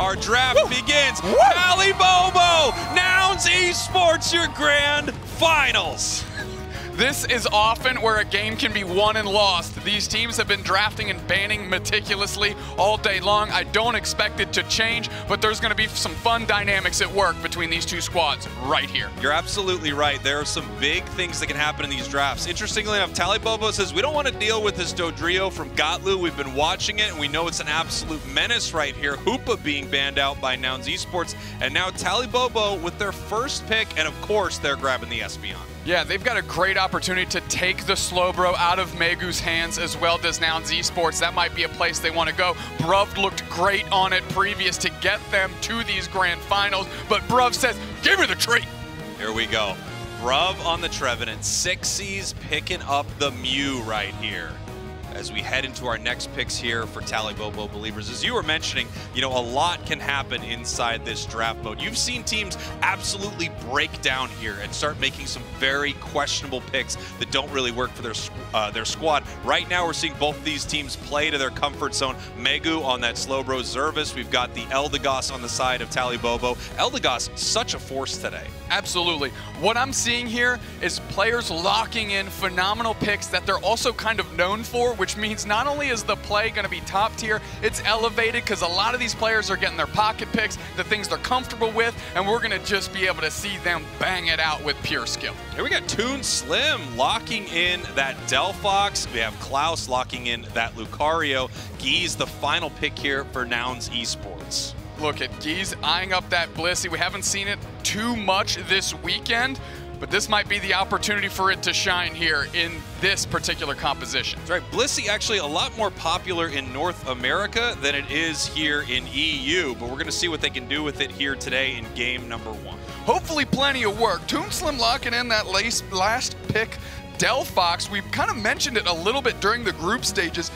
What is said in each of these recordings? Our draft begins. Talibobo, Nouns Esports, your grand finals. This is often where a game can be won and lost. These teams have been drafting and banning meticulously all day long. I don't expect it to change, but there's going to be some fun dynamics at work between these two squads right here. You're absolutely right. There are some big things that can happen in these drafts. Interestingly enough, Talibobo says, we don't want to deal with this Dodrio from Gatlu. We've been watching it, and we know it's an absolute menace right here. Hoopa being banned out by Nouns Esports, and now Talibobo with their first pick, and of course, they're grabbing the Espeon. Yeah, they've got a great opportunity to take the Slowbro out of Megu's hands, as well does Nouns Esports. That might be a place they want to go. Bruv looked great on it previous to get them to these grand finals, but Bruv says, give me the treat. Here we go. Bruv on the Trevenant. Sixies picking up the Mew right here. As we head into our next picks here for Talibobo Believers, as you were mentioning, you know, a lot can happen inside this draft mode. You've seen teams absolutely break down here and start making some very questionable picks that don't really work for their squad. Right now, we're seeing both these teams play to their comfort zone. Megu on that Slowbro Zervis. We've got the Eldegoss on the side of Talibobo. Eldegoss, such a force today. Absolutely. What I'm seeing here is players locking in phenomenal picks that they're also kind of known for, which means not only is the play going to be top tier, it's elevated because a lot of these players are getting their pocket picks, the things they're comfortable with, and we're going to just be able to see them bang it out with pure skill. Here we got Toon Slim locking in that Delphox. We have Klaus locking in that Lucario. Geese, the final pick here for Nouns Esports. Look at Geese eyeing up that Blissey. We haven't seen it too much this weekend, but this might be the opportunity for it to shine here in this particular composition. That's right. Blissey actually a lot more popular in North America than it is here in EU, but we're going to see what they can do with it here today in game number one. Hopefully plenty of work. Toon Slim locking in that last pick, Delphox. We've kind of mentioned it a little bit during the group stages.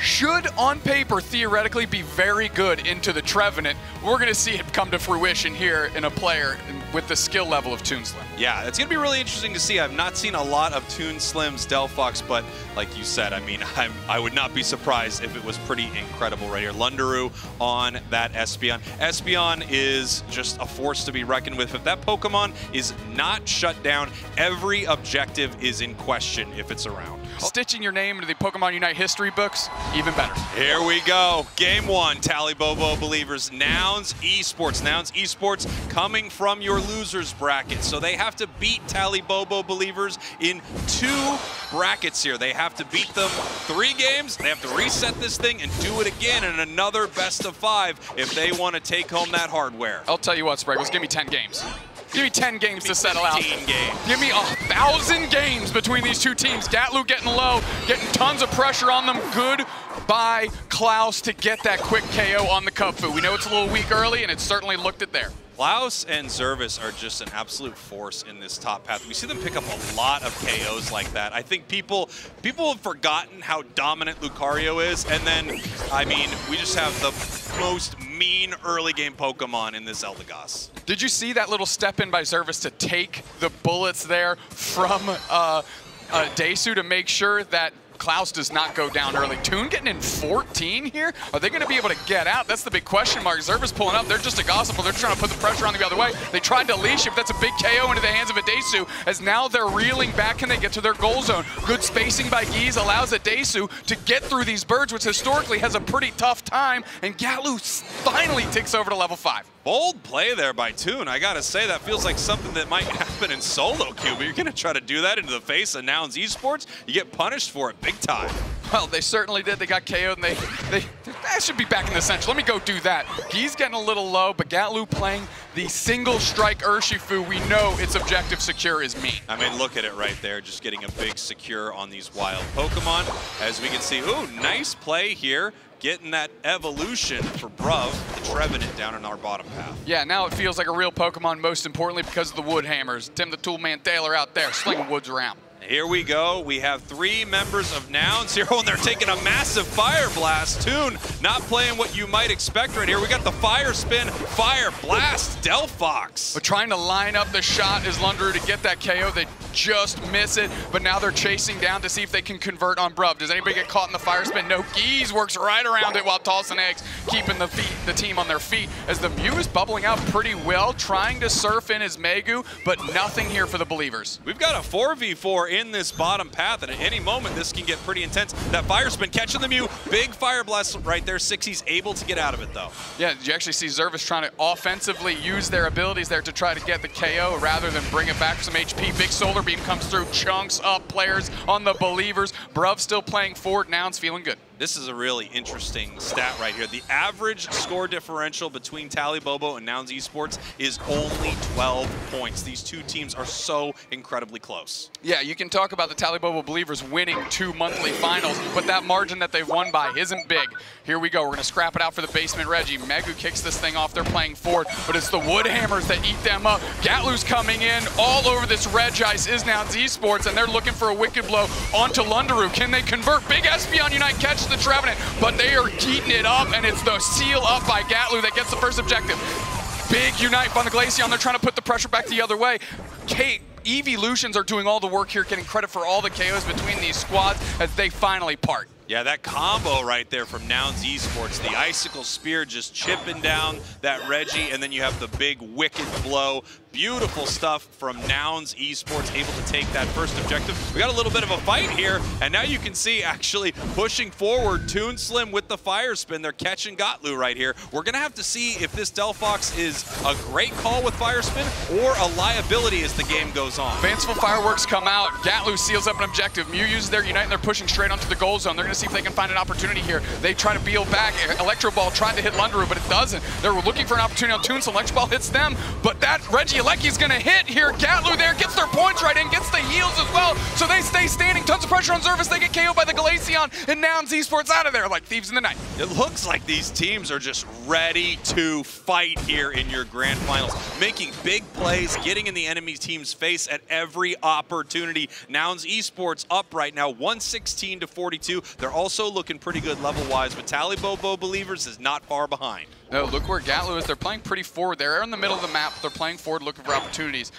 Should, on paper, theoretically be very good into the Trevenant. We're going to see it come to fruition here in a player with the skill level of Toon Slim. Yeah, it's going to be really interesting to see. I've not seen a lot of Toon Slim's Delphox, but like you said, I mean, I would not be surprised if it was pretty incredible right here. Lundru on that Espeon. Espeon is just a force to be reckoned with. If that Pokemon is not shut down, every objective is in question if it's around. Stitching your name into the Pokemon UNITE history books, even better. Here we go. Game one, Talibobo Believers, Nouns Esports. Nouns Esports coming from your losers bracket. So they have to beat Talibobo Believers in two brackets here. They have to beat them 3 games. They have to reset this thing and do it again in another best-of-5 if they want to take home that hardware. I'll tell you what, Spriggles, give me 10 games. Give me 10 games to settle out. Give me 1,000 games between these two teams. Gatlu getting low, getting tons of pressure on them. Goodbye, Klaus, to get that quick KO on the Kung Fu. We know it's a little weak early, and it certainly looked it there. Klaus and Zervis are just an absolute force in this top path. We see them pick up a lot of KOs like that. I think people have forgotten how dominant Lucario is, and then, I mean, we just have the most mean early game Pokemon in this Eldegoss. Did you see that little step in by Zervis to take the bullets there from Adesu to make sure that Klaus does not go down early? Toon getting in 14 here. Are they going to be able to get out? That's the big question mark. Zervis pulling up. They're just a gossiper. They're trying to put the pressure on the other way. They tried to leash it. That's a big KO into the hands of Adesu, as now they're reeling back. Can they get to their goal zone? Good spacing by Geese allows Adesu to get through these birds, which historically has a pretty tough time, and Gatlu finally ticks over to level 5. Bold play there by Toon. I gotta say, that feels like something that might happen in solo queue, but you're gonna try to do that into the face of Nouns Esports? You get punished for it big time. Well, they certainly did. They got KO'd, and they should be back in the central. Let me go do that. He's getting a little low, but Gatlu playing the single strike Urshifu. We know its objective secure is mean. I mean, look at it right there, just getting a big secure on these wild Pokemon. As we can see, ooh, nice play here. Getting that evolution for Bruv, the Trevenant, down in our bottom path. Yeah, now it feels like a real Pokemon, most importantly because of the Wood Hammers. Tim the Toolman Taylor out there slinging woods around. Here we go. We have 3 members of Nouns here, and they're taking a massive fire blast. Toon not playing what you might expect right here. We got the fire spin, fire blast, Delphox. But trying to line up the shot is Lundru to get that KO. They just miss it, but now they're chasing down to see if they can convert on Bruv. Does anybody get caught in the fire spin? No, Geese works right around it while Toss and Eggs keeping the team on their feet as the Mew is bubbling out pretty well, trying to surf in his Megu, but nothing here for the Believers. We've got a 4v4 in this bottom path, and at any moment this can get pretty intense. That fire spin catching the Mew, big fire blast right there. Sixies able to get out of it though. Yeah, you actually see Zervis trying to offensively use their abilities there to try to get the KO rather than bring it back for some HP. Big solar beam comes through, chunks up players on the Believers. Bruv still playing forward, Nouns feeling good. This is a really interesting stat right here. The average score differential between Talibobo and Nouns Esports is only 12 points. These two teams are so incredibly close. Yeah, you can talk about the Talibobo Believers winning 2 monthly finals, but that margin that they've won by isn't big. Here we go, we're gonna scrap it out for the basement Reggie. Megu kicks this thing off, they're playing forward, but it's the Wood Hammers that eat them up. Gatlu's coming in, all over this Reg ice is Nouns Esports, and they're looking for a wicked blow onto Lundru. Can they convert? Big SP on UNITE catch the Trevenant, but they are eating it up, and it's the seal up by Gatlu that gets the first objective. Big UNITE on the Glaceon, they're trying to put the pressure back the other way. Kate, Evolutions are doing all the work here, getting credit for all the KOs between these squads as they finally part. Yeah, that combo right there from Nouns Esports, the Icicle Spear just chipping down that Reggie, and then you have the big wicked blow. Beautiful stuff from Nouns Esports, able to take that first objective. We got a little bit of a fight here, and now you can see actually pushing forward, Toon Slim with the fire spin. They're catching Gatlu right here. We're gonna have to see if this Delphox is a great call with fire spin or a liability as the game goes on. Fanciful fireworks come out. Gatlu seals up an objective. Mew uses their UNITE, and they're pushing straight onto the goal zone. They're gonna see if they can find an opportunity here. They try to peel back. Electro Ball tried to hit Lundru, but it doesn't. They're looking for an opportunity on Toon Slim. Electro Ball hits them, but that Reggie Alecki's gonna hit here. Gatlu there gets their points right in, gets the heals as well, so they stay standing. Tons of pressure on Zervis. They get KO'd by the Glaceon, and Nouns Esports out of there like thieves in the night. It looks like these teams are just ready to fight here in your grand finals, making big plays, getting in the enemy team's face at every opportunity. Nouns Esports up right now, 116 to 42. They're also looking pretty good level-wise, but Talibobo Believers is not far behind. No, look where Gatlu is. They're playing pretty forward. They're in the middle of the map. They're playing forward, looking for opportunities.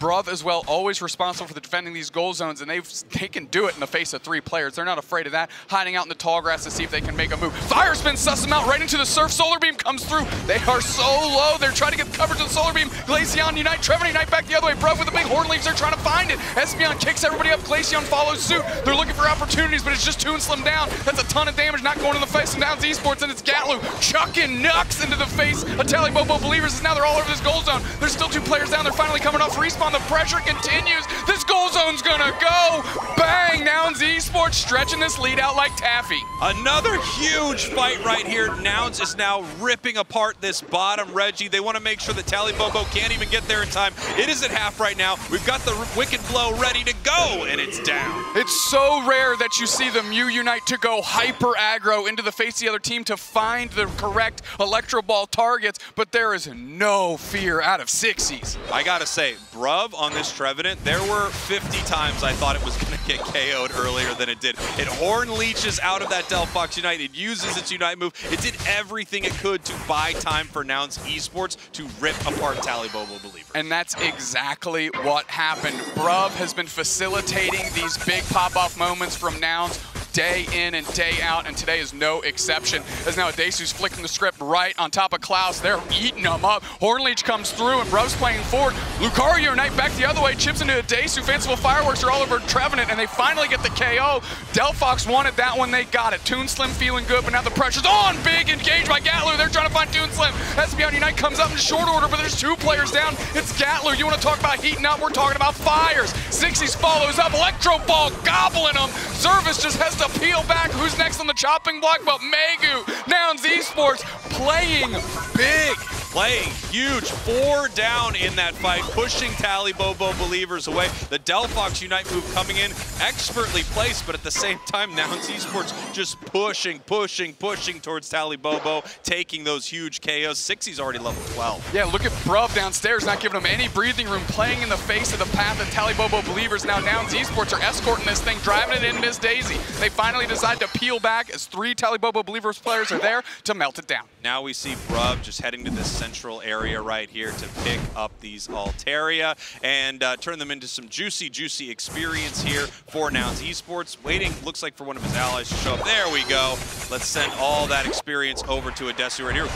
Bruv as well, always responsible for defending these goal zones, and they can do it in the face of 3 players. They're not afraid of that. Hiding out in the tall grass to see if they can make a move. Fire spin suss them out right into the surf. Solar beam comes through. They are so low. They're trying to get coverage of the solar beam. Glaceon, UNITE, Trevenant, UNITE back the other way. Bruv with the big horn leaves. They're trying to find it. Espeon kicks everybody up. Glaceon follows suit. They're looking for opportunities, but it's just Toon Slim down. That's a ton of damage, not going in the face. And Nouns Esports, and it's Gatlu chucking Nux into the face of Talibobo Believers. Now they're all over this goal zone. There's still 2 players down. They're finally coming off respawn. The pressure continues. This goal zone's gonna go. Bang! Nouns Esports stretching this lead out like taffy. Another huge fight right here. Nouns is now ripping apart this bottom Reggie. They want to make sure that Talibobo can't even get there in time. It is at half right now. We've got the wicked blow ready to go, and it's down. It's so rare that you see the Mew UNITE to go hyper aggro into the face of the other team to find the correct Electro Ball targets, but there is no fear out of Sixies. I gotta say, Bruv on this Trevenant, there were 50 times I thought it was going to get KO'd earlier than it did. It horn leeches out of that Delphox UNITE. It uses its UNITE move. It did everything it could to buy time for Nouns Esports to rip apart Talibobo Believers. And that's exactly what happened. Bruv has been facilitating these big pop-off moments from Nouns day in and day out, and today is no exception. As now Adesu's flicking the script right on top of Klaus. They're eating them up. Hornleech comes through, and Bruv's playing forward. Lucario UNITE back the other way, chips into Adesu. Fanciful fireworks are all over Trevenant, and they finally get the KO. Delphox wanted that one, they got it. Toon Slim feeling good, but now the pressure's on. Big engage by Gatlu. They're trying to find Toon Slim. Espeon UNITE comes up in short order, but there's 2 players down. It's Gatlu. You want to talk about heating up? We're talking about fires. Sixies follows up. Electro Ball gobbling them. Zervis just has to peel back. Who's next on the chopping block? But Megu, Nouns Esports playing big. Playing huge, 4 down in that fight, pushing Talibobo Believers away. The Delphox UNITE move coming in, expertly placed, but at the same time, Nouns Esports just pushing towards Talibobo, taking those huge KOs. Sixies already level 12. Yeah, look at Bruv downstairs, not giving him any breathing room, playing in the face of the path of Talibobo Believers. Now Nouns Esports are escorting this thing, driving it in Miss Daisy. They finally decide to peel back as 3 Talibobo Believers players are there to melt it down. Now we see Bruv just heading to this central area right here to pick up these Altaria and turn them into some juicy, juicy experience here for Nouns Esports. Waiting, looks like, for one of his allies to show up. There we go. Let's send all that experience over to Adesu right here.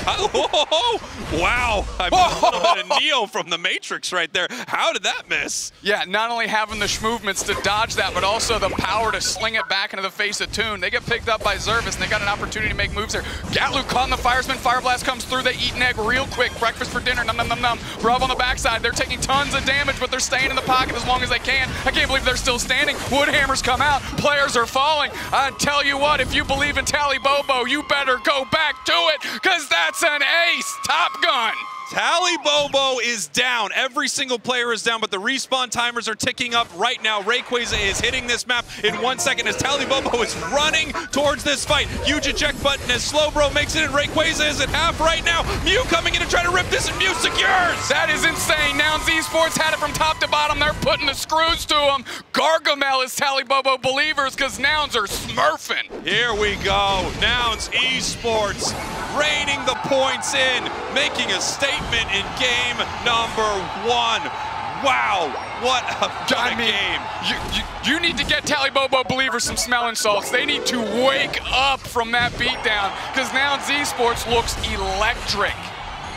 Wow, I put a little bit of Neo from the Matrix right there. How did that miss? Yeah, not only having the movements to dodge that, but also the power to sling it back into the face of Toon. They get picked up by Zervis, and they got an opportunity to make moves there. Gatlu caught in the Firesman. Fire Blast comes through. They eat an egg real quick. Breakfast for dinner. Num, num, num, num. Bruv on the backside. They're taking tons of damage, but they're staying in the pocket as long as they can. I can't believe they're still standing. Wood hammers come out. Players are falling. I tell you what, if you believe in Talibobo, you better go back to it, because that's an ace. Top Gun. Talibobo is down. Every single player is down, but the respawn timers are ticking up right now. Rayquaza is hitting this map in 1 second as Talibobo is running towards this fight. Huge eject button as Slowbro makes it, and Rayquaza is at half right now. Mew coming in to try to rip this, and Mew secures. That is insane. Nouns Esports had it from top to bottom. They're putting the screws to them. Gargamel is Talibobo Believers because Nouns are smurfing. Here we go. Nouns Esports reining the points in, making a statement in game number one. Wow, what a game. You need to get Talibobo Believers some smelling salts. They need to wake up from that beatdown, because now Z-Sports looks electric.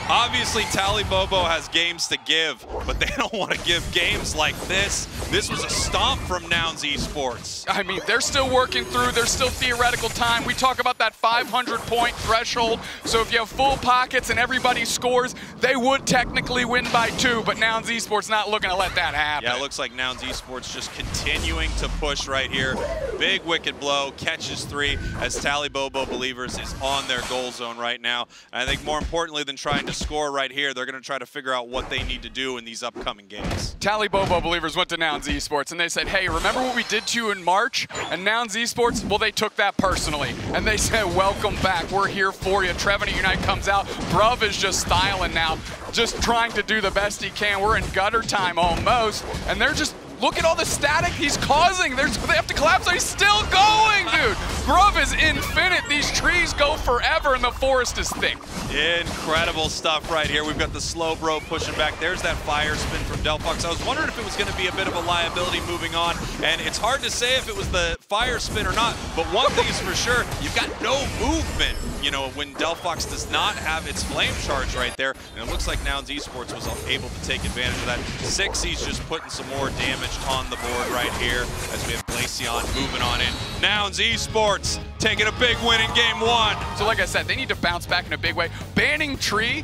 Obviously, Talibobo has games to give, but they don't want to give games like this. This was a stomp from Nouns Esports. I mean, they're still working through. There's still theoretical time. We talk about that 500-point threshold. So if you have full pockets and everybody scores, they would technically win by 2, but Nouns Esports not looking to let that happen. Yeah, it looks like Nouns Esports just continuing to push right here. Big wicked blow, catches 3, as Talibobo Believers is on their goal zone right now. And I think more importantly than trying to score right here, they're going to try to figure out what they need to do in these upcoming games. Talibobo Believers went to Nouns Esports and they said, hey, remember what we did to you in March? And Nouns Esports, well, they took that personally. And they said, welcome back. We're here for you. Trevenant Unite comes out. Bruv is just styling now, just trying to do the best he can. We're in gutter time almost. And they're just, look at all the static he's causing. They have to collapse. He's still going, dude. Bruv is infinite. These trees go forever, and the forest is thick. Incredible stuff right here. We've got the Slowbro pushing back. There's that fire spin from Delphox. I was wondering if it was going to be a bit of a liability moving on, and it's hard to say if it was the fire spin or not, but one thing is for sure, you've got no movement. You know, when Delphox does not have its flame charge right there, and it looks like Nouns Esports was able to take advantage of that. Sixies just putting some more damage on the board right here as we have Glaceon moving on in. Nouns Esports taking a big win in game one. So like I said, they need to bounce back in a big way. Banning Tree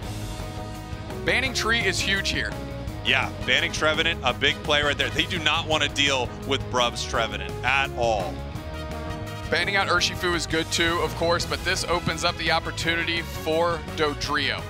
is huge here. Yeah, banning Trevenant, a big play right there. They do not want to deal with Brub's Trevenant at all. Banning out Urshifu is good too, of course, but this opens up the opportunity for Dodrio.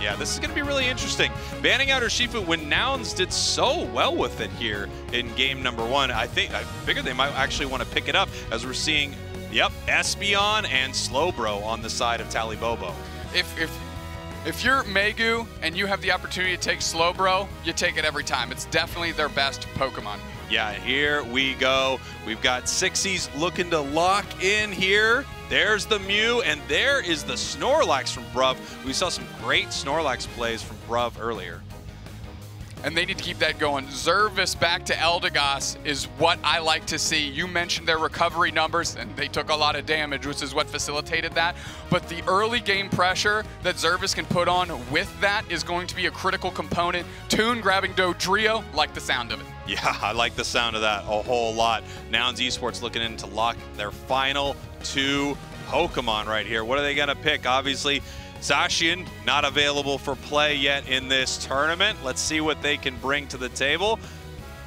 Yeah, this is going to be really interesting. Banning out Urshifu when Nouns did so well with it here in game number one. I figured they might actually want to pick it up, as we're seeing, yep, Espeon and Slowbro on the side of Talibobo. If you're Megu and you have the opportunity to take Slowbro, you take it every time. It's definitely their best Pokemon. Yeah, here we go. We've got Sixies looking to lock in here. There's the Mew, and there is the Snorlax from Bruv. We saw some great Snorlax plays from Bruv earlier. And they need to keep that going. Zervis back to Eldegoss is what I like to see. You mentioned their recovery numbers, and they took a lot of damage, which is what facilitated that. But the early game pressure that Zervis can put on with that is going to be a critical component. Toon grabbing Dodrio, like the sound of it. Yeah, I like the sound of that a whole lot. Nouns Esports looking in to lock their final 2 Pokemon right here. What are they going to pick? Obviously, Zacian, not available for play yet in this tournament. Let's see what they can bring to the table.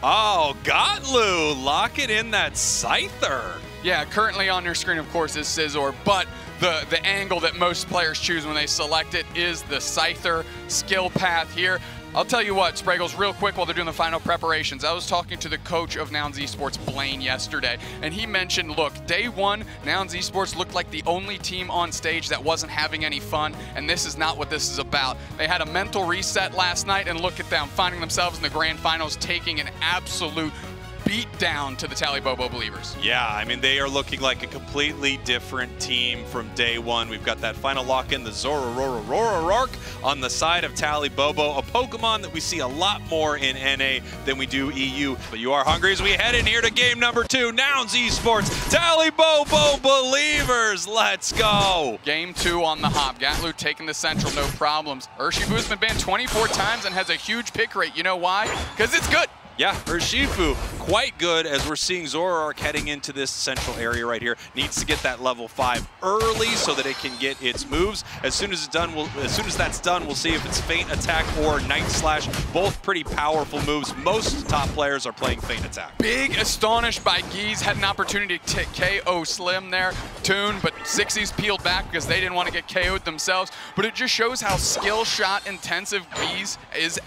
Oh, Gatlu locking in that Scyther. Yeah, currently on your screen, of course, is Scizor, but the angle that most players choose when they select it is the Scyther skill path here. I'll tell you what, Spriggles, real quick while they're doing the final preparations, I was talking to the coach of Nouns Esports, Blaine, yesterday, and he mentioned, look, day one, Nouns Esports looked like the only team on stage that wasn't having any fun, and this is not what this is about. They had a mental reset last night, and look at them, finding themselves in the grand finals, taking an absolute beat down to the Talibobo Believers. Yeah, I mean, they are looking like a completely different team from day one. We've got that final lock-in, the Zororororororork on the side of Talibobo, a Pokemon that we see a lot more in NA than we do EU. But you are hungry as we head in here to game number 2, Nouns Esports, Talibobo Believers, let's go! Game 2 on the hop, Gatlu taking the central, no problems. Urshifu's been banned 24 times and has a huge pick rate, you know why? Because it's good! Yeah, Urshifu, quite good as we're seeing Zoroark heading into this central area right here. Needs to get that level 5 early so that it can get its moves. As soon as it's done, as soon as that's done, we'll see if it's Feint Attack or Night Slash. Both pretty powerful moves. Most top players are playing Feint Attack. Big Astonish by Geese. Had an opportunity to KO Slim there. Toon, but Sixies peeled back because they didn't want to get KO'd themselves. But it just shows how skill shot intensive Geese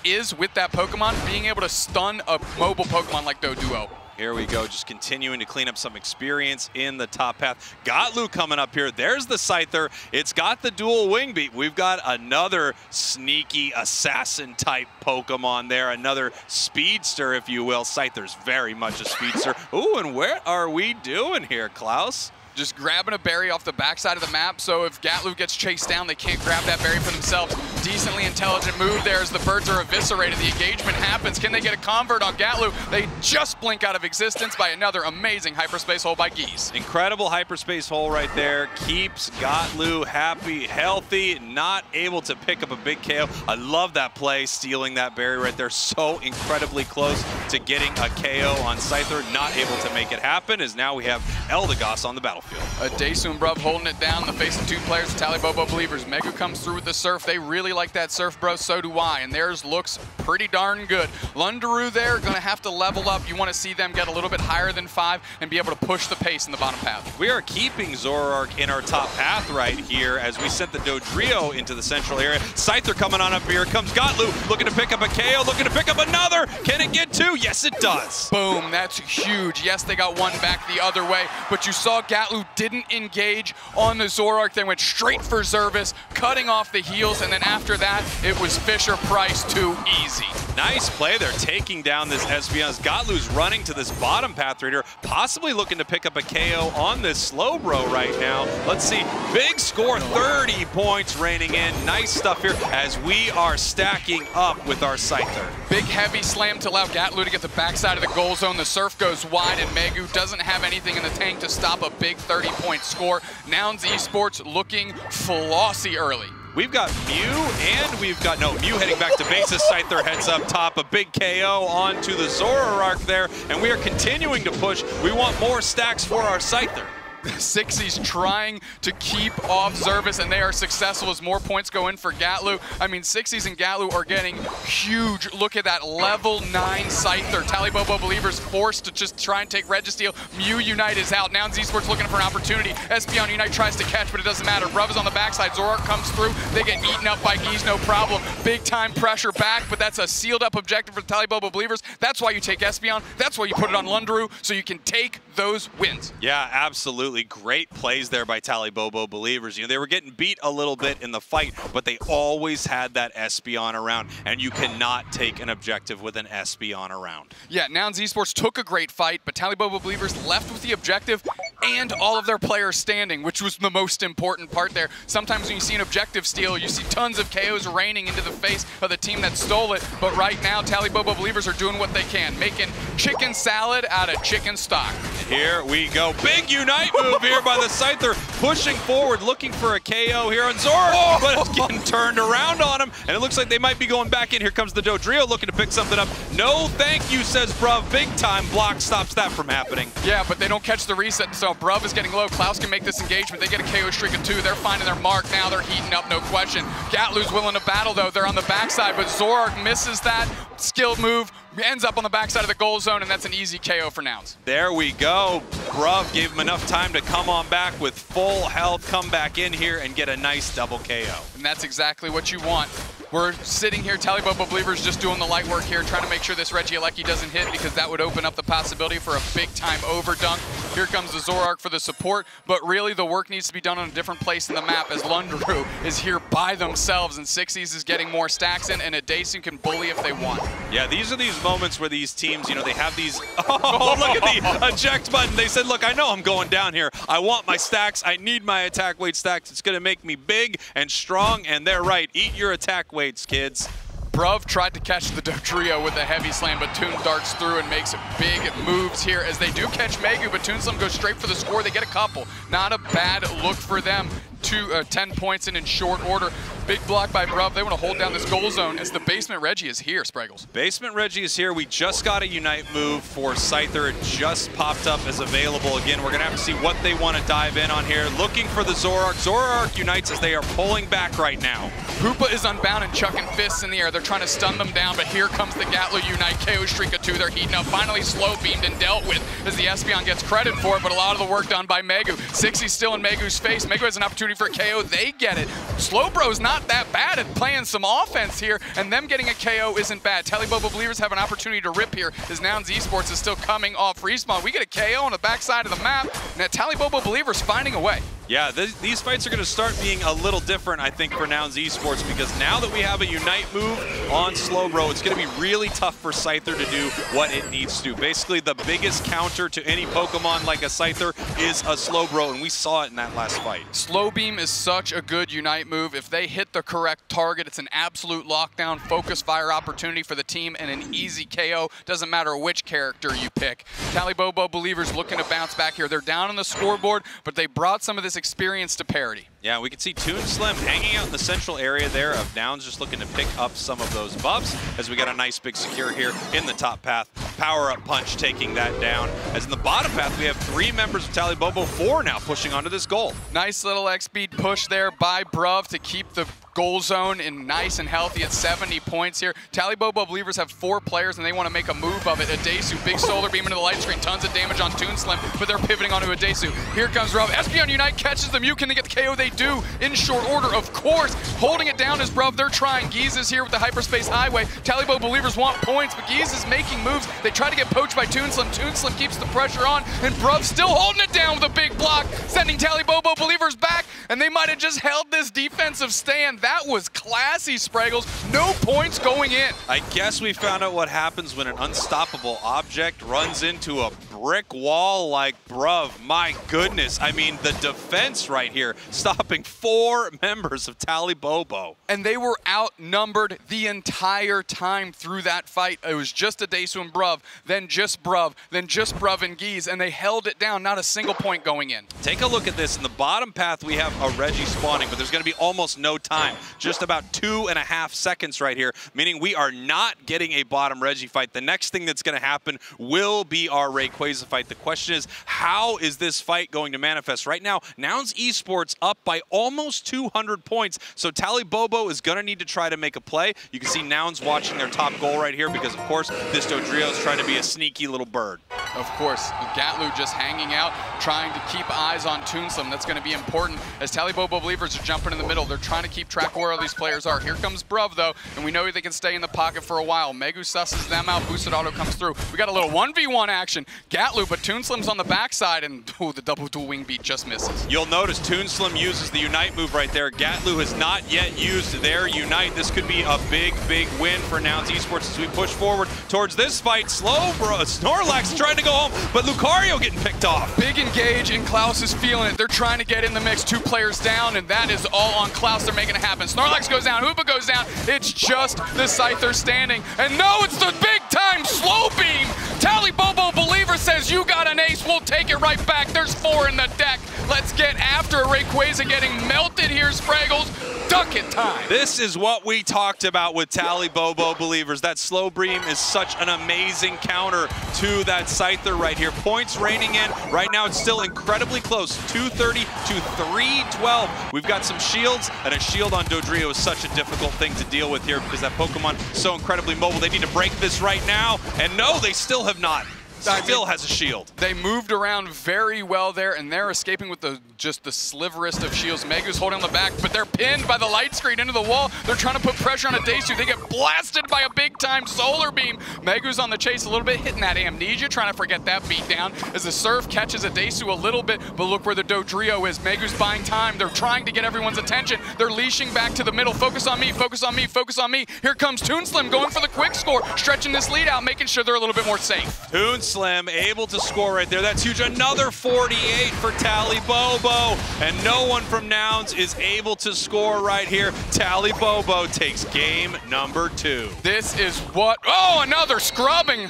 is with that Pokemon, being able to stun a mobile Pokemon like Doduo. Here we go, just continuing to clean up some experience in the top path. Gatlu coming up here. There's the Scyther. It's got the dual wing beat. We've got another sneaky assassin type Pokemon there, another speedster, if you will. Scyther's very much a speedster. Ooh, and what are we doing here, Klaus? Just grabbing a berry off the backside of the map, so if Gatlu gets chased down, they can't grab that berry for themselves. Decently intelligent move there as the birds are eviscerated. The engagement happens. Can they get a convert on Gatlu? They just blink out of existence by another amazing hyperspace hole by Geese. Incredible hyperspace hole right there. Keeps Gatlu happy, healthy, not able to pick up a big KO. I love that play, stealing that berry right there. So incredibly close to getting a KO on Scyther. Not able to make it happen, as now we have Eldegoss on the battlefield. Adesu and Bruv holding it down in the face of two players, the Talibobo Believers. Megu comes through with the Surf. They really like that Surf, bro, so do I. And theirs looks pretty darn good. Lundru there, gonna have to level up. You wanna see them get a little bit higher than 5 and be able to push the pace in the bottom path. We are keeping Zoroark in our top path right here as we sent the Dodrio into the central area. Scyther coming on up here. Comes Gatlu, looking to pick up a KO, looking to pick up another. Can it get 2? Yes, it does. Boom, that's huge. Yes, they got one back the other way, but you saw Gatlu didn't engage on the Zoroark. They went straight for Zervis, cutting off the heels, and then after that, it was Fisher-Price too easy. Nice play there, taking down this Espeon. Gatlu's running to this bottom path right here, possibly looking to pick up a KO on this Slowbro right now. Let's see, big score, 30 points raining in. Nice stuff here as we are stacking up with our Scyther. Big heavy slam to allow Gatlu to get the backside of the goal zone. The Surf goes wide, and Megu doesn't have anything in the tank to stop a big 30-point score. Nouns Esports looking flossy early. We've got Mew, and we've got, no, Mew heading back to bases. Scyther heads up top, a big KO onto the Zoroark there, and we are continuing to push. We want more stacks for our Scyther. Sixies trying to keep off Zervis, and they are successful as more points go in for Gatlu. I mean, Sixies and Gatlu are getting huge. Look at that level 9 Scyther. Talibobo Believers forced to just try and take Registeel. Mew Unite is out. Nouns Esports looking for an opportunity. Espeon Unite tries to catch, but it doesn't matter. Bruv is on the backside. Zoroark comes through. They get eaten up by Geese, no problem. Big time pressure back, but that's a sealed up objective for the Talibobo Believers. That's why you take Espeon. That's why you put it on Lundru, so you can take those wins. Yeah, absolutely. Great plays there by Talibobo Believers. You know, they were getting beat a little bit in the fight, but they always had that Espeon around, and you cannot take an objective with an Espeon around. Yeah, Nouns Esports took a great fight, but Talibobo Believers left with the objective and all of their players standing, which was the most important part there. Sometimes when you see an objective steal, you see tons of KOs raining into the face of the team that stole it, but right now, Talibobo Believers are doing what they can, making chicken salad out of chicken stock. Here we go. Big Unite move here by the Scyther, pushing forward, looking for a KO here on Zoroark, but it's getting turned around on him, and it looks like they might be going back in. Here comes the Dodrio looking to pick something up. No thank you, says Bruv. Big time block stops that from happening. Yeah, but they don't catch the reset, so Bruv is getting low. Klaus can make this engagement. They get a KO streak of 2. They're finding their mark now. They're heating up, no question. Gatlu's willing to battle, though. They're on the backside, but Zoroark misses that skilled move, ends up on the backside of the goal zone, and that's an easy KO for Nouns. There we go. Bruv gave him enough time to come on back with full health, come back in here, and get a nice double KO. And that's exactly what you want. We're sitting here, Talibobo Believers just doing the light work here, trying to make sure this Regielecki doesn't hit, because that would open up the possibility for a big-time overdunk. Here comes the Zorark for the support, but really the work needs to be done on a different place in the map as Lundru is here by themselves and Sixies is getting more stacks in and Adesu can bully if they want. Yeah, these are these moments where these teams, you know, they have these, oh, look at the eject button. They said, look, I know I'm going down here. I want my stacks. I need my attack weight stacks. It's going to make me big and strong, and they're right. Eat your attack weights, kids. Bruv tried to catch the Dodrio with a heavy slam, but Toon darts through and makes big moves here as they do catch Megu, but Toon Slim goes straight for the score. They get a couple. Not a bad look for them. 10 points in short order. Big block by Bruv. They want to hold down this goal zone as the Basement Reggie is here, Spreggles. Basement Reggie is here. We just got a Unite move for Scyther. It just popped up as available. Again, we're going to have to see what they want to dive in on here. Looking for the Zorark. Zorark unites as they are pulling back right now. Hoopa is unbound and chucking fists in the air. They're trying to stun them down, but here comes the Gatlu Unite. KO streak of two. They're heating up. Finally slow beamed and dealt with as the Espeon gets credit for it, but a lot of the work done by Megu. Sixies still in Megu's face. Megu has an opportunity for a KO. They get it. Slowbro's not that bad at playing some offense here, and them getting a KO isn't bad. Talibobo Believers have an opportunity to rip here as Nouns Esports is still coming off respawn. We get a KO on the backside of the map, and Talibobo Believers finding a way. Yeah, these fights are going to start being a little different, I think, for Nouns Esports, because now that we have a Unite move on Slowbro, it's going to be really tough for Scyther to do what it needs to. Basically, the biggest counter to any Pokemon like a Scyther is a Slowbro, and we saw it in that last fight. Slow Beam is such a good Unite move. If they hit the correct target, it's an absolute lockdown, focus fire opportunity for the team, and an easy KO. Doesn't matter which character you pick. Talibobo Believers looking to bounce back here. They're down on the scoreboard, but they brought some of this experience to parity. Yeah, we can see Toon Slim hanging out in the central area there of Nouns, just looking to pick up some of those buffs as we got a nice big secure here in the top path. Power-up punch taking that down. As in the bottom path, we have three members of Talibobo, four now pushing onto this goal. Nice little X-speed push there by Bruv to keep the goal zone in nice and healthy at 70 points here. Talibobo Believers have four players and they want to make a move of it. Adesu, big solar beam into the light screen, tons of damage on Toon Slim, but they're pivoting onto Adesu. Here comes Bruv. Espeon Unite catches them. Can they get the KO? They do in short order, of course. Holding it down is Bruv. They're trying. Geese is here with the hyperspace highway. Talibobo Believers want points, but Geese is making moves. They try to get poached by Toon Slim. Toon Slim keeps the pressure on, and Bruv still holding it down with a big block, sending Talibobo Believers back, and they might have just held this defensive stand. That was classy, Spreggles. No points going in. I guess we found out what happens when an unstoppable object runs into a brick wall like Bruv. My goodness. I mean, the defense right here, stopping four members of Talibobo. And they were outnumbered the entire time through that fight. It was just Adesu and Bruv, then just Bruv, then just Bruv and Geese, and they held it down. Not a single point going in. Take a look at this. In the bottom path, we have a Reggie spawning, but there's going to be almost no time. Just about 2.5 seconds right here, meaning we are not getting a bottom Reggie fight. The next thing that's going to happen will be our Rayquaza fight. The question is, how is this fight going to manifest? Right now, Nouns Esports up by almost 200 points, so Talibobo is going to need to try to make a play. You can see Nouns watching their top goal right here because, of course, this Dodrio is trying to be a sneaky little bird. Of course, Gatlu just hanging out, trying to keep eyes on Toon Slim. That's going to be important as Talibobo Believers are jumping in the middle. They're trying to keep track where all these players are. Here comes Bruv, though, and we know they can stay in the pocket for a while. Megu susses them out. Boosted auto comes through. We got a little 1v1 action. Gatlu, but Toon Slim's on the backside, and the double dual wing beat just misses. You'll notice Toon Slim uses the Unite move right there. Gatlu has not yet used their Unite. This could be a big, big win for Nouns Esports as we push forward towards this fight. Slowbro, Snorlax trying to go home, but Lucario getting picked off. Big engage, and Klaus is feeling it. They're trying to get in the mix. Two players down, and that is all on Klaus. They're making it happen. Snorlax goes down. Hoopa goes down. It's just the Scyther standing. And no, it's the big-time slow beam. Talibobo Believer says, you got an ace. We'll take it right back. There's four in the deck. Let's get after it. Rayquaza getting melted here, Spreggles. Ducket time. This is what we talked about with Talibobo Believers. That slow beam is such an amazing counter to that Scyther right here. Points raining in. Right now it's still incredibly close. 230 to 312. We've got some shields, and a shield on Dodrio is such a difficult thing to deal with here because that Pokemon is so incredibly mobile. They need to break this right now, and no, they still have not. Still has a shield. They moved around very well there, and they're escaping with just the sliverest of shields. Megu's holding on the back, but they're pinned by the light screen into the wall. They're trying to put pressure on Adesu. They get blasted by a big-time solar beam. Megu's on the chase a little bit, hitting that amnesia, trying to forget that beatdown as the serve catches Adesu a little bit, but look where the Dodrio is. Megu's buying time. They're trying to get everyone's attention. They're leashing back to the middle. Focus on me, focus on me, focus on me. Here comes Toon Slim going for the quick score, stretching this lead out, making sure they're a little bit more safe. Toon Slim able to score right there. That's huge. Another 48 for Talibobo, and no one from Nouns is able to score right here. Talibobo takes game number 2. This is what, oh, another scrubbing.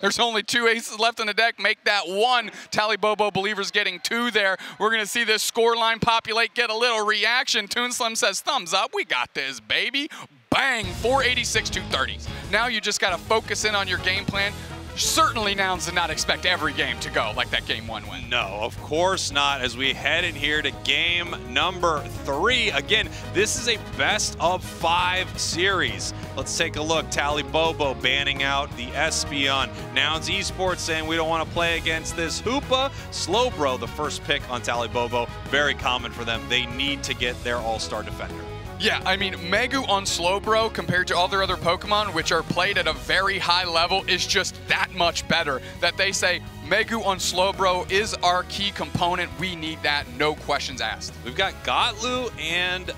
There's only 2 aces left on the deck. Make that 1. Talibobo Believers getting 2 there. We're gonna see this scoreline populate, get a little reaction. Toon Slim says, thumbs up, we got this, baby. Bang, 486, 230s. Now you just gotta focus in on your game plan. Certainly Nouns did not expect every game to go like that game 1 win. No, of course not, as we head in here to game number 3. Again, this is a best-of-5 series. Let's take a look. Talibobo banning out the Espeon. Nouns Esports saying we don't want to play against this. Hoopa, Slowbro, the first pick on Talibobo. Very common for them. They need to get their all-star defender. Yeah, I mean, Megu on Slowbro compared to all their other Pokemon, which are played at a very high level, is just that much better. That they say, Megu on Slowbro is our key component. We need that, no questions asked. We've got Gatlu and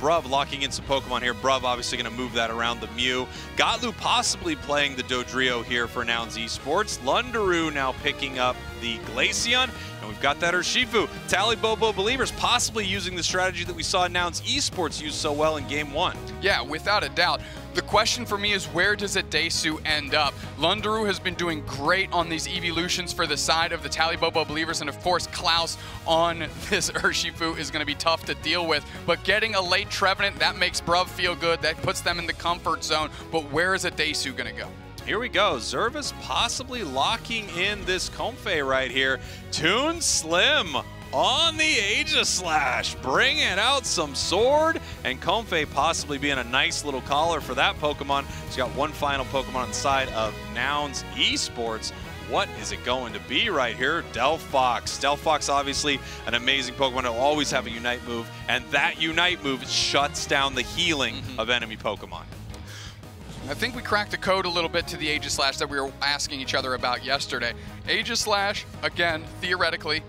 Bruv locking in some Pokemon here. Bruv obviously going to move that around the Mew. Gatlu possibly playing the Dodrio here for Nouns Esports. Lundru now picking up the Glaceon. We've got that Urshifu. Talibobo Believers possibly using the strategy that we saw Nouns Esports use so well in game 1. Yeah, without a doubt. The question for me is, where does Adesu end up? Lundru has been doing great on these evolutions for the side of the Talibobo Believers, and of course Klaus on this Urshifu is going to be tough to deal with. But getting a late Trevenant, that makes Bruv feel good. That puts them in the comfort zone. But where is Adesu going to go? Here we go, Zervis possibly locking in this Comfey right here. Toon Slim on the Aegis Slash, bringing out some sword, and Comfey possibly being a nice little collar for that Pokemon. He's got one final Pokemon inside of Nouns Esports. What is it going to be right here? Delphox. Delphox, obviously, an amazing Pokemon. It'll always have a Unite move, and that Unite move shuts down the healing of enemy Pokemon. I think we cracked the code a little bit to the Aegis Slash that we were asking each other about yesterday. Aegis Slash, again, theoretically,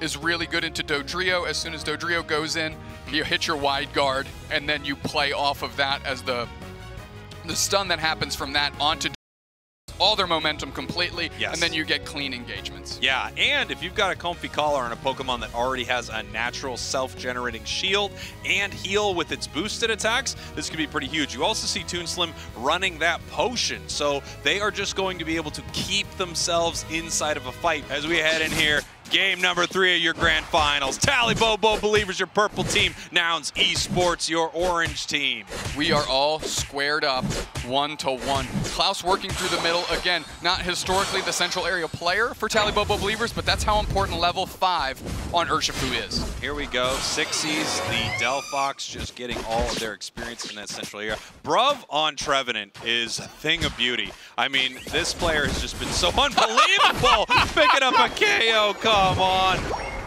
is really good into Dodrio. As soon as Dodrio goes in, you hit your wide guard, and then you play off of that as the stun that happens from that onto Dodrio. All their momentum completely, yes. And then you get clean engagements. Yeah, and if you've got a comfy collar on a Pokemon that already has a natural self-generating shield and heal with its boosted attacks, this could be pretty huge. You also see Toon Slim running that potion, so they are just going to be able to keep themselves inside of a fight as we head in here. Game number 3 of your grand finals. Talibobo Believers, your purple team. Nouns Esports, your orange team. We are all squared up 1-to-1. Klaus working through the middle. Again, not historically the central area player for Talibobo Believers, but that's how important level 5 on Urshifu is. Here we go. Sixies, the Delphox, just getting all of their experience in that central area. Bruv on Trevenant is a thing of beauty. I mean, this player has just been so unbelievable. Picking up a KO call. Come on,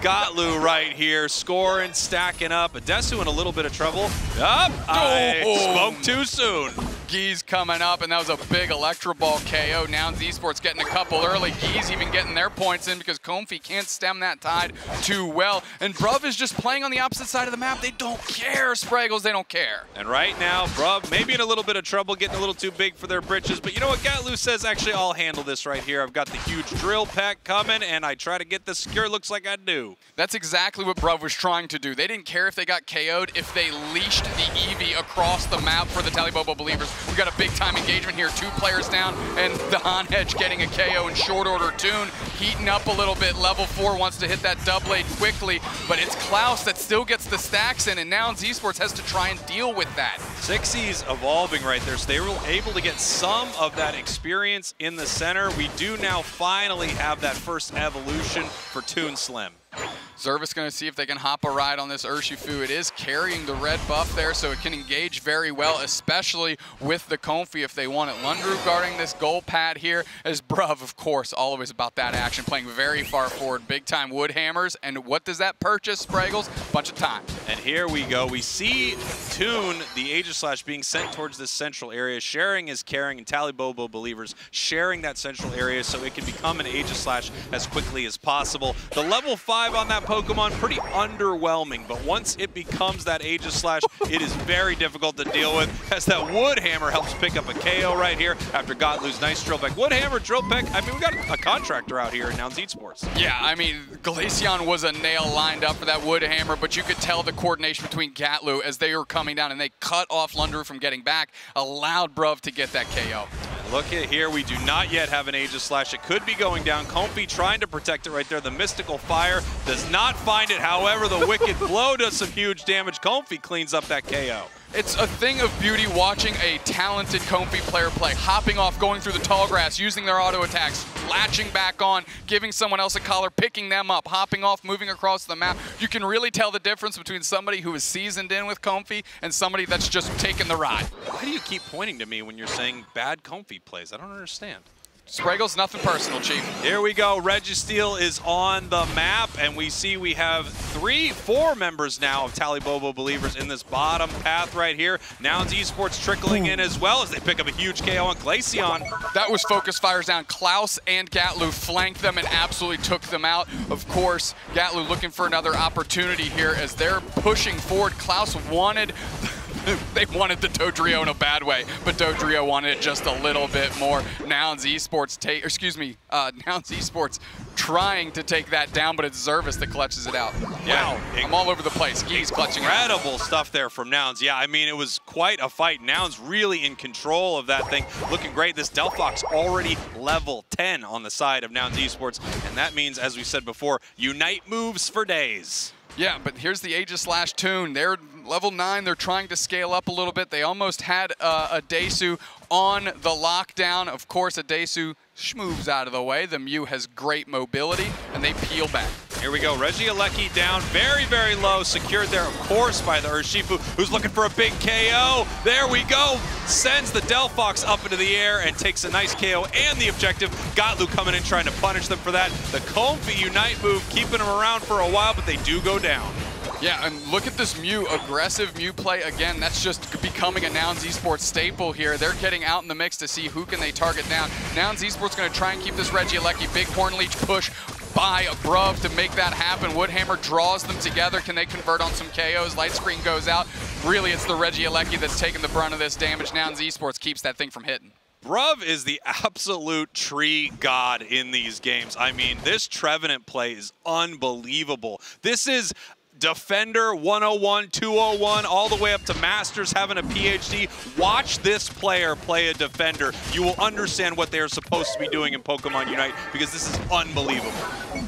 Gatlu right here, scoring, stacking up. Adesu in a little bit of trouble. Up, I spoke too soon. Geese coming up, and that was a big Electro Ball KO. Nouns Esports getting a couple early. Geese even getting their points in because Comfey can't stem that tide too well. And Bruv is just playing on the opposite side of the map. They don't care, Spraggles. They don't care. And right now, Bruv maybe in a little bit of trouble, getting a little too big for their britches. But you know what? Gatlu says, actually, I'll handle this right here. I've got the huge drill pack coming, and I try to get the secure. Looks like I do. That's exactly what Bruv was trying to do. They didn't care if they got KO'd if they leashed the Eevee across the map for the Talibobo Believers. We got a big-time engagement here. 2 players down, and the Honedge getting a KO in short order. Toon heating up a little bit. Level 4 wants to hit that double-blade quickly, but it's Klaus that still gets the stacks in, and Nouns Esports has to try and deal with that. Sixies evolving right there, so they were able to get some of that experience in the center. We do now finally have that first evolution for Toon Slim. Zervis going to see if they can hop a ride on this Urshifu. It is carrying the red buff there, so it can engage very well, especially with the Comfy if they want it. Lundru guarding this goal pad here as Bruv, of course, always about that action, playing very far forward, big time wood hammers. And what does that purchase, Spraggles? Bunch of time. And here we go. We see Toon, the Aegislash, being sent towards this central area, sharing is caring, and Talibobo Believers sharing that central area so it can become an Aegislash as quickly as possible. The level 5 on that Pokemon, pretty underwhelming, but once it becomes that Aegislash, it is very difficult to deal with, as that Wood Hammer helps pick up a KO right here after Gatlu's nice drill peck. Wood Hammer, drill peck, I mean, we got a contractor out here in Nouns Esports. Yeah, I mean, Glaceon was a nail lined up for that Wood Hammer, but you could tell the coordination between Gatlu as they were coming down, and they cut off Lundru from getting back, allowed Bruv to get that KO. Look at here, we do not yet have an Aegislash. It could be going down. Comfy trying to protect it right there. The Mystical Fire does not find it. However, the Wicked Blow does some huge damage. Comfy cleans up that KO. It's a thing of beauty watching a talented Comfy player play, hopping off, going through the tall grass, using their auto attacks, latching back on, giving someone else a collar, picking them up, hopping off, moving across the map. You can really tell the difference between somebody who is seasoned in with Comfy and somebody that's just taking the ride. Why do you keep pointing to me when you're saying bad Comfy plays? I don't understand. Spraggles, nothing personal, Chief. Here we go. Registeel is on the map, and we see we have four members now of Talibobo Believers in this bottom path right here. Nouns Esports trickling in as well as they pick up a huge KO on Glaceon. That was Focus Fires down. Klaus and Gatlu flanked them and absolutely took them out. Of course, Gatlu looking for another opportunity here as they're pushing forward. Klaus wanted... They wanted the Dodrio in a bad way, but Dodrio wanted it just a little bit more. Nouns Esports Nouns Esports trying to take that down, but it's Zervis that clutches it out. Yeah, wow, I'm all over the place. Geese clutching it out. Incredible stuff there from Nouns. Yeah, I mean, it was quite a fight. Nouns really in control of that thing. Looking great. This Delphox already level 10 on the side of Nouns Esports, and that means, as we said before, Unite moves for days. Yeah, but here's the Aegislash Toon. They're level 9. They're trying to scale up a little bit. They almost had Adesu on the lockdown. Of course, Adesu schmoves out of the way. The Mew has great mobility, and they peel back. Here we go. Regieleki down very, very low. Secured there, of course, by the Urshifu, who's looking for a big KO. There we go. Sends the Delphox up into the air and takes a nice KO and the objective. Gatlu coming in trying to punish them for that. The Comfy Unite move keeping them around for a while, but they do go down. Yeah, and look at this Mew, aggressive Mew play. Again, that's just becoming a Nouns Esports staple here. They're getting out in the mix to see who can they target down. Nouns Esports going to try and keep this Regieleki. Big Horn Leech push by Bruv to make that happen. Woodhammer draws them together. Can they convert on some KOs? Light Screen goes out. Really, it's the Regieleki that's taking the brunt of this damage. Nouns Esports keeps that thing from hitting. Bruv is the absolute tree god in these games. I mean, this Trevenant play is unbelievable. This is... Defender 101, 201, all the way up to Masters, having a PhD. Watch this player play a Defender. You will understand what they are supposed to be doing in Pokemon Unite, because this is unbelievable.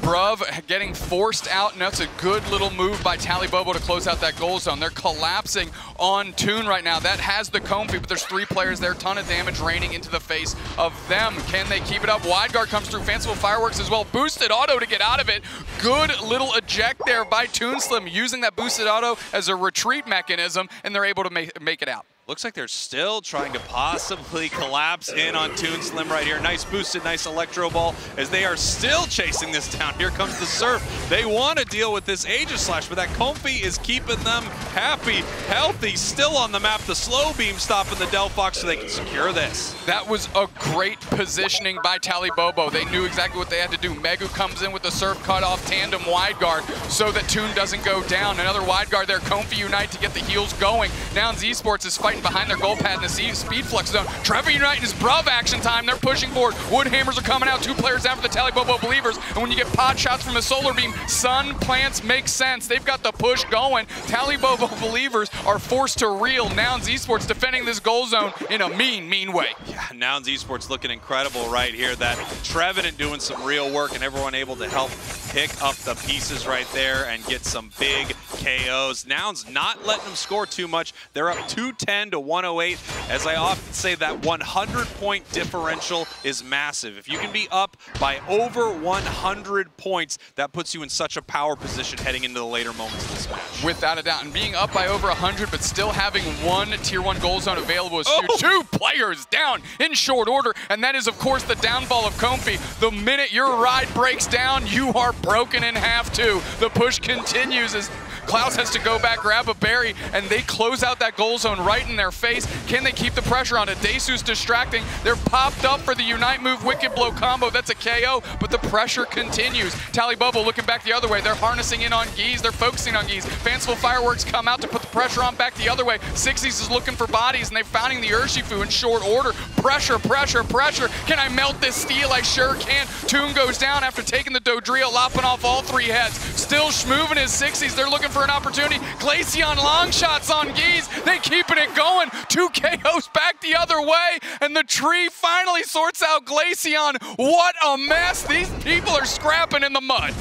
Bruv getting forced out, and that's a good little move by Talibobo to close out that goal zone. They're collapsing on Toon right now. That has the Comfy, but there's three players there. Ton of damage raining into the face of them. Can they keep it up? Wide Guard comes through. Fanciful Fireworks as well. Boosted Auto to get out of it. Good little eject there by Toon Slim, using that boosted auto as a retreat mechanism, and they're able to make it out. Looks like they're still trying to possibly collapse in on Toon Slim right here. Nice boosted, nice electro ball, as they are still chasing this down. Here comes the Surf. They want to deal with this Aegislash, but that Comfy is keeping them happy, healthy, still on the map. The slow beam stopping the Delphox so they can secure this. That was a great positioning by Talibobo. They knew exactly what they had to do. Megu comes in with the Surf cutoff tandem wide guard so that Toon doesn't go down. Another wide guard there. Comfy Unite to get the heels going. Nouns Esports is fighting behind their goal pad in the speed flux zone. Trevor Unite is Bruv action time. They're pushing forward. Wood hammers are coming out. Two players down for the Talibobo Believers. And when you get pod shots from a solar beam, sun plants make sense. They've got the push going. Talibobo Believers are forced to reel. Nouns Esports defending this goal zone in a mean, mean way. Yeah, Nouns Esports looking incredible right here. That Trevenant doing some real work, and everyone able to help pick up the pieces right there and get some big KOs. Nouns not letting them score too much. They're up 210 to 108. As I often say, that 100-point differential is massive. If you can be up by over 100 points, that puts you in such a power position heading into the later moments of this match. Without a doubt. And being up by over 100, but still having one Tier 1 goal zone available is huge. Two players down in short order, and that is, of course, the downfall of Comfy. The minute your ride breaks down, you are broken in half, too. The push continues as Klaus has to go back, grab a berry, and they close out that goal zone right in their face. Can they keep the pressure on? Adesu's distracting. They're popped up for the Unite move, Wicked Blow combo. That's a KO, but the pressure continues. Talibobo looking back the other way. They're harnessing in on Geese. They're focusing on Geese. Fanciful Fireworks come out to put the pressure on back the other way. Sixies is looking for bodies, and they're finding the Urshifu in short order. Pressure, pressure, pressure. Can I melt this steel? I sure can. Toon goes down after taking the Dodrio, lopping off all three heads. Still schmoving his Sixies. They're looking for an opportunity. Glaceon long shots on Geese. They keeping it going. Two KOs back the other way, and the tree finally sorts out Glaceon. What a mess. These people are scrapping in the mud.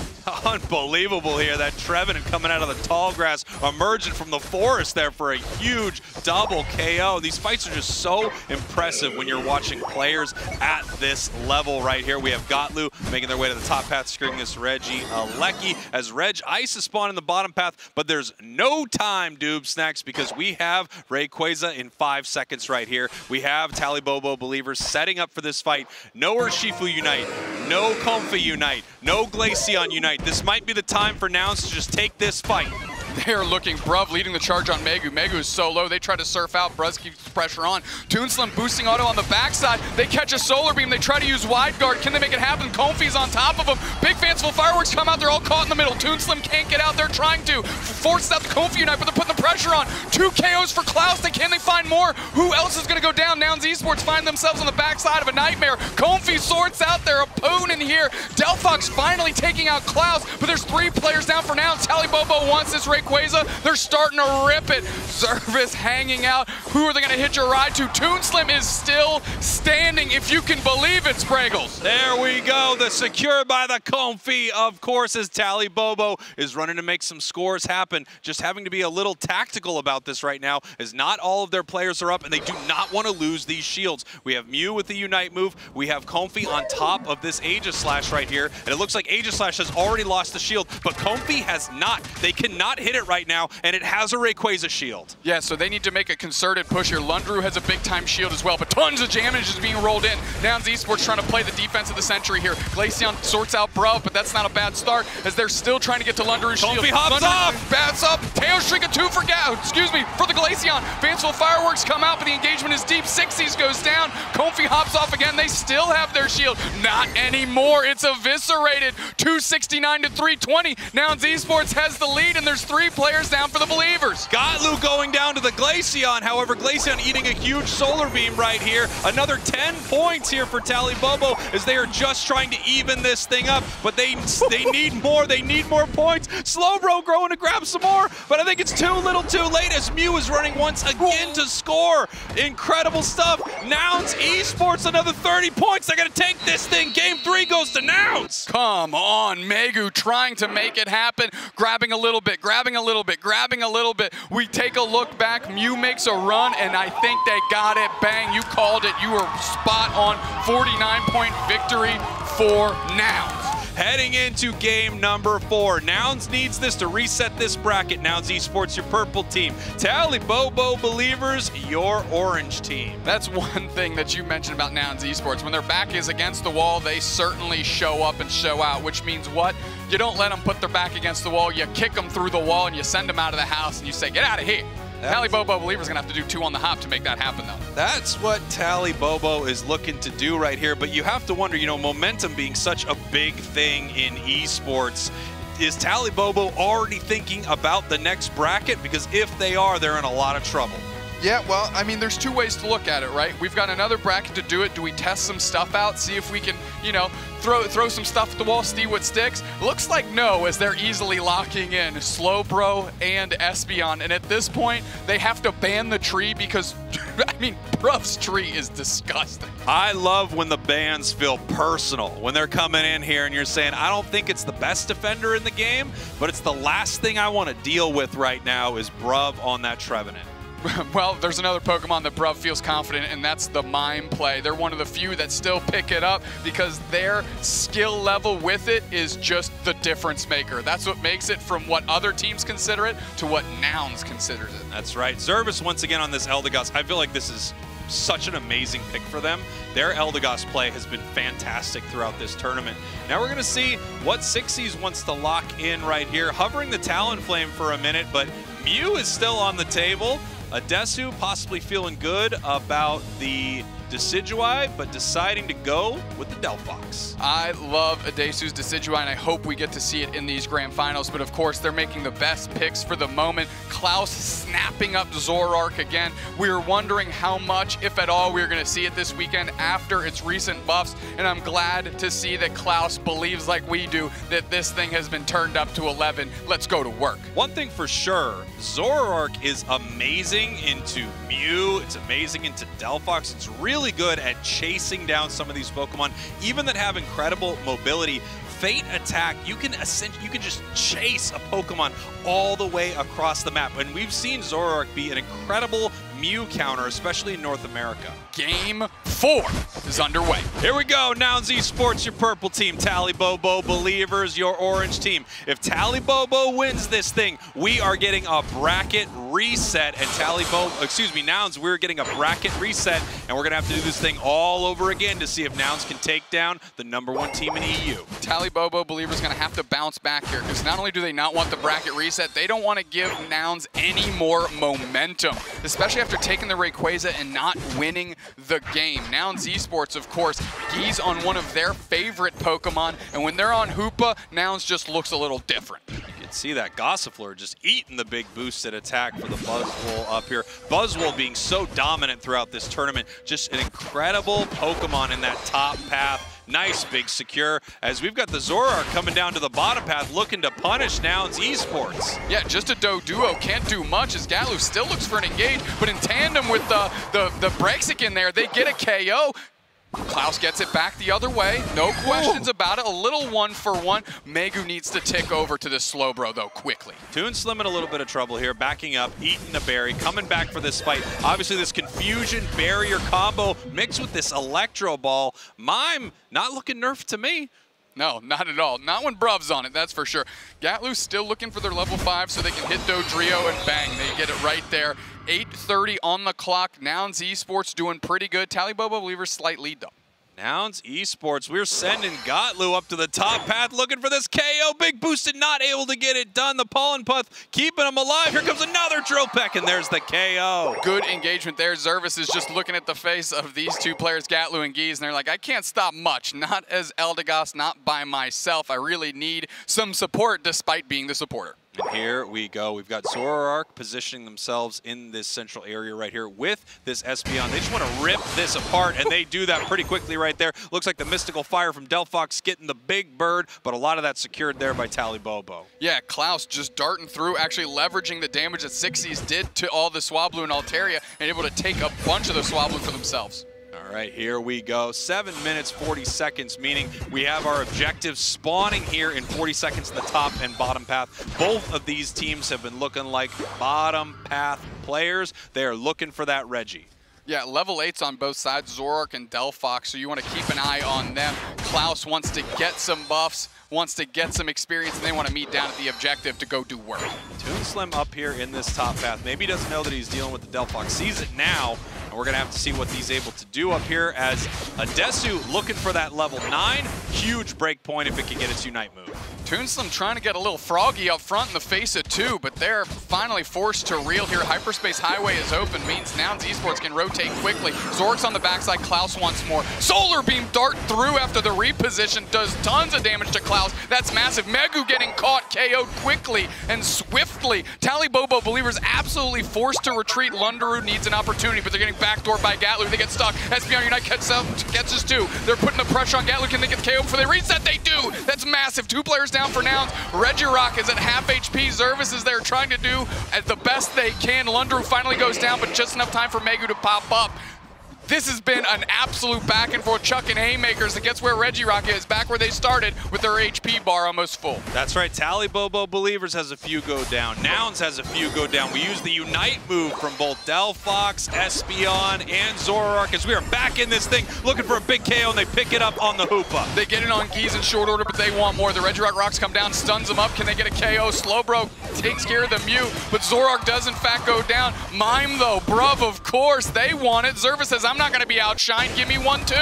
Unbelievable here. That Trevenant coming out of the tall grass, emerging from the forest there for a huge double KO. These fights are just so impressive when you're watching players at this level right here. We have Gatlu making their way to the top path, screwing this Reggie Alecki. As Reg Ice is spawned in the bottom path, but there's no time, Doob Snacks, because we have Rayquaza in 5 seconds right here. We have Talibobo Believers setting up for this fight. No Urshifu Unite, no Comfy Unite, no Glaceon Unite. This might be the time for Nouns to just take this fight. They're looking, Bruv leading the charge on Megu. Megu is so low, they try to surf out. Bruz keeps pressure on. Toon Slim boosting auto on the backside. They catch a Solar Beam. They try to use Wide Guard. Can they make it happen? Comfy's on top of them. Big Fanciful Fireworks come out. They're all caught in the middle. Toon Slim can't get out. They're trying to. Forces out the Comfy Unite, but they're putting the pressure on. Two KOs for Klaus. Can they find more? Who else is going to go down? Nouns Esports find themselves on the backside of a nightmare. Comfy sorts out their opponent here. Delphox finally taking out Klaus, but there's three players down for now. Talibobo wants this Rayquaza. They're starting to rip it. Zervis hanging out. Who are they going to hitch a ride to? Toon Slim is still standing, if you can believe it, Spraggles. There we go. The secure by the Comfy, of course, as Talibobo is running to make some scores happen. Just having to be a little tactical about this right now, as not all of their players are up, and they do not want to lose these shields. We have Mew with the Unite move. We have Comfy on top of this Aegislash right here, and it looks like Aegislash has already lost the shield, but Comfy has not. They cannot hit it right now, and it has a Rayquaza shield. Yeah, so they need to make a concerted push here. Lundru has a big-time shield as well, but tons of damage is being rolled in. Nouns Esports trying to play the defense of the century here. Glaceon sorts out Bruv, but that's not a bad start, as they're still trying to get to Lundru's shield. Comfy hops off! Bats up! Tail Shrink 2 for the Glaceon. Fanciful Fireworks come out, but the engagement is deep. Sixies goes down. Comfy hops off again. They still have their shield. Not anymore. It's eviscerated. 269 to 320. Nouns Esports has the lead, and there's three players down for the Believers. Gatlu going down to the Glaceon. However, Glaceon eating a huge Solar Beam right here. Another 10 points here for Talibobo, as they are just trying to even this thing up, but they need more. They need more points. Slowbro growing to grab some more, but I think it's too little too late, as Mew is running once again to score. Incredible stuff. Nouns Esports, another 30 points. They're going to take this thing. Game 3 goes to Nouns. Come on, Megu trying to make it happen. Grabbing a little bit, grabbing a little bit. We take a look back. Mew makes a run, and I think they got it. Bang, you called it. You were spot on. 49-point victory for Nouns. Heading into game number 4. Nouns needs this to reset this bracket. Nouns Esports, your purple team. Talibobo Believers, your orange team. That's one thing that you mentioned about Nouns Esports. When their back is against the wall, they certainly show up and show out, which means what? You don't let them put their back against the wall. You kick them through the wall, and you send them out of the house, and you say, get out of here. Talibobo Believer's going to have to do 2 on the hop to make that happen, though. That's what Talibobo is looking to do right here. But you have to wonder, you know, momentum being such a big thing in esports, is Talibobo already thinking about the next bracket? Because if they are, they're in a lot of trouble. Yeah, well, I mean, there's two ways to look at it, right? We've got another bracket to do it. Do we test some stuff out, see if we can, you know, throw some stuff at the wall, see what sticks? Looks like no, as they're easily locking in Slowbro and Espeon. And at this point, they have to ban the tree because I mean, Bruv's tree is disgusting. I love when the bans feel personal, when they're coming in here and you're saying, I don't think it's the best defender in the game, but it's the last thing I want to deal with right now is Bruv on that Trevenant. Well, there's another Pokemon that Bruv feels confident in, and that's the Mime play. They're one of the few that still pick it up because their skill level with it is just the difference maker. That's what makes it from what other teams consider it to what Nouns considers it. That's right. Zervis once again on this Eldegoss. I feel like this is such an amazing pick for them. Their Eldegoss play has been fantastic throughout this tournament. Now we're going to see what Sixies wants to lock in right here. Hovering the Talonflame for a minute, but Mew is still on the table. Adesu possibly feeling good about the Decidueye, but deciding to go with the Delphox. I love Adesu's Decidueye, and I hope we get to see it in these grand finals, but of course, they're making the best picks for the moment. Klaus snapping up Zorark again. We were wondering how much, if at all, we were gonna see it this weekend after its recent buffs, and I'm glad to see that Klaus believes like we do that this thing has been turned up to 11. Let's go to work. One thing for sure, Zorark is amazing into Mew, it's amazing into Delphox, it's really good at chasing down some of these Pokemon, even that have incredible mobility. Fate Attack, you can just chase a Pokemon all the way across the map. And we've seen Zorark be an incredible Mew counter, especially in North America. Game 4 is underway. Here we go, Nouns Esports, your purple team, Talibobo Believers, your orange team. If Talibobo wins this thing, we are getting a bracket reset, and Nouns, we're getting a bracket reset, and we're gonna have to do this thing all over again to see if Nouns can take down the #1 team in EU. Talibobo Believers gonna have to bounce back here, because not only do they not want the bracket reset, they don't want to give Nouns any more momentum, especially after taking the Rayquaza and not winning the game. Nouns Esports, of course, Geese on one of their favorite Pokemon, and when they're on Hoopa, Nouns just looks a little different. You can see that Gossifleur just eating the big boosted attack for the Buzzwole up here. Buzzwole being so dominant throughout this tournament, just an incredible Pokemon in that top path. Nice big secure, as we've got the Zorark coming down to the bottom path looking to punish Nouns Esports. Yeah, just a Doduo can't do much as Gatlu still looks for an engage, but in tandem with the Braxic in there, they get a KO. Klaus gets it back the other way, no questions about it, a little 1-for-1. Megu needs to tick over to this Slowbro though, quickly. Toon Slim in a little bit of trouble here, backing up, eating the berry, coming back for this fight. Obviously this confusion barrier combo mixed with this Electro Ball. Mime not looking nerfed to me. No, not at all. Not when Bruv's on it, that's for sure. Gatlu's still looking for their level 5 so they can hit Dodrio and bang, they get it right there. 8:30 on the clock. Nouns Esports doing pretty good. Talibobo Believers slight lead though. Nouns Esports, we're sending Gatlu up to the top path looking for this KO. Big boosted, not able to get it done. The Pollen Puff keeping him alive. Here comes another Drill Peck, and there's the KO. Good engagement there. Zervis is just looking at the face of these two players, Gatlu and Geese, and they're like, I can't stop much. Not as Eldegoss, not by myself. I really need some support despite being the supporter. And here we go. We've got Zorark positioning themselves in this central area right here with this Espeon. They just want to rip this apart, and they do that pretty quickly right there. Looks like the Mystical Fire from Delphox getting the big bird, but a lot of that secured there by Talibobo. Yeah, Klaus just darting through, actually leveraging the damage that Sixies did to all the Swablu and Altaria, and able to take a bunch of the Swablu for themselves. All right, here we go. 7 minutes, 40 seconds, meaning we have our objectives spawning here in 40 seconds in the top and bottom path. Both of these teams have been looking like bottom path players. They are looking for that Reggie. Yeah, level 8's on both sides, Zorark and Delphox, so you want to keep an eye on them. Klaus wants to get some buffs, wants to get some experience, and they want to meet down at the objective to go do work. Toon Slim up here in this top path. Maybe he doesn't know that he's dealing with the Delphox. Sees it now. We're going to have to see what he's able to do up here as Adesu looking for that level 9. Huge break point if it can get its Unite move. Toon Slim trying to get a little froggy up front in the face of 2, but they're finally forced to reel here. Hyperspace Highway is open, means Nouns Esports can rotate quickly. Zork's on the backside, Klaus wants more. Solar Beam dart through after the reposition, does tons of damage to Klaus. That's massive. Megu getting caught, KO'd quickly and swiftly. Talibobo Believers absolutely forced to retreat. Lundru needs an opportunity, but they're getting backdoor by Gatlu. They get stuck. SPR Unite catches 2. They're putting the pressure on Gatlu. Can they get KO before they reset? They do. That's massive. massive. Two players down for Nouns. Regirock is at half HP. Zervis is there trying to do as the best they can. Lundru finally goes down, but just enough time for Megu to pop up. This has been an absolute back and forth, chucking haymakers. It gets where Regirock is, back where they started with their HP bar almost full. That's right, Talibobo Believers has a few go down. Nouns has a few go down. We use the Unite move from both Delphox, Espeon, and Zoroark as we are back in this thing, looking for a big KO, and they pick it up on the Hoopa. They get it on Geese in short order, but they want more. The Regirock Rocks come down, stuns them up. Can they get a KO? Slowbro takes care of the Mew, but Zoroark does in fact go down. Mime though, Bruv, of course, they want it. Zervis says, I'm not going to be outshined. Give me 1, 2.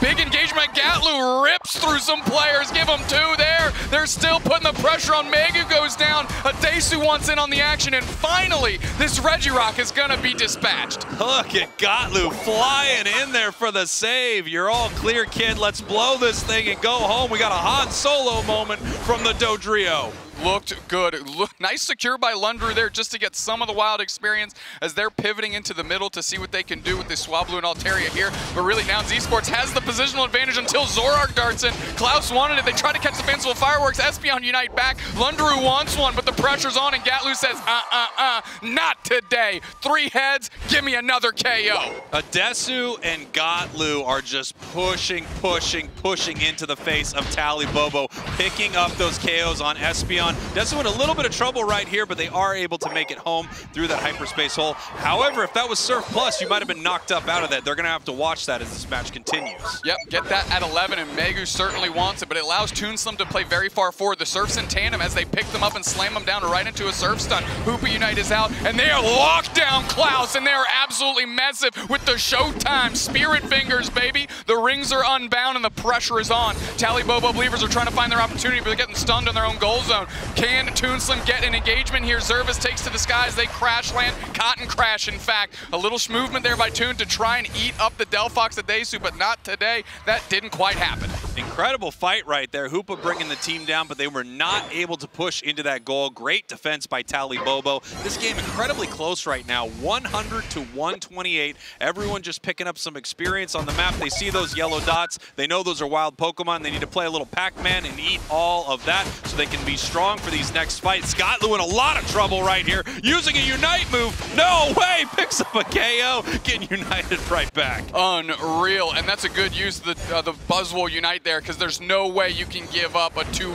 Big engagement. Gatlu rips through some players. Give them 2 there. They're still putting the pressure on. Megu goes down. Adesu wants in on the action. And finally, this Regirock is going to be dispatched. Look at Gatlu flying in there for the save. You're all clear, kid. Let's blow this thing and go home. We got a Han Solo moment from the Dodrio. Looked good. Nice secure by Lundru there just to get some of the wild experience as they're pivoting into the middle to see what they can do with the Swablu and Altaria here. But really, Nouns Esports has the positional advantage until Zoroark darts in. Klaus wanted it. They try to catch the fanciful fireworks. Espeon Unite back. Lundru wants one, but the pressure's on, and Gatlu says, not today. 3 heads. Give me another KO. Adesu and Gatlu are just pushing into the face of Talibobo, picking up those KOs on Espeon. Does win a little bit of trouble right here, but they are able to make it home through that hyperspace hole. However, if that was Surf Plus, you might have been knocked up out of that. They're going to have to watch that as this match continues. Yep, get that at 11, and Megu certainly wants it, but it allows Toon Slim to play very far forward. The Surf's in tandem as they pick them up and slam them down right into a Surf stun. Hoopa Unite is out, and they are locked down Klaus, and they are absolutely massive with the Showtime Spirit Fingers, baby. The rings are unbound, and the pressure is on. Talibobo Believers are trying to find their opportunity, but they're getting stunned on their own goal zone. Can Toon Slim get an engagement here? Zervis takes to the skies. They crash land. Cotton crash, in fact. A little movement there by Toon to try and eat up the Delphox Adesu, but not today. That didn't quite happen. Incredible fight right there. Hoopa bringing the team down, but they were not able to push into that goal. Great defense by Talibobo. This game incredibly close right now, 100 to 128. Everyone just picking up some experience on the map. They see those yellow dots. They know those are wild Pokemon. They need to play a little Pac-Man and eat all of that so they can be strong for these next fights. Gatlu in a lot of trouble right here, using a Unite move. No way! Picks up a KO, getting United right back. Unreal, and that's a good use of the Buzzwole Unite there, because there's no way you can give up a two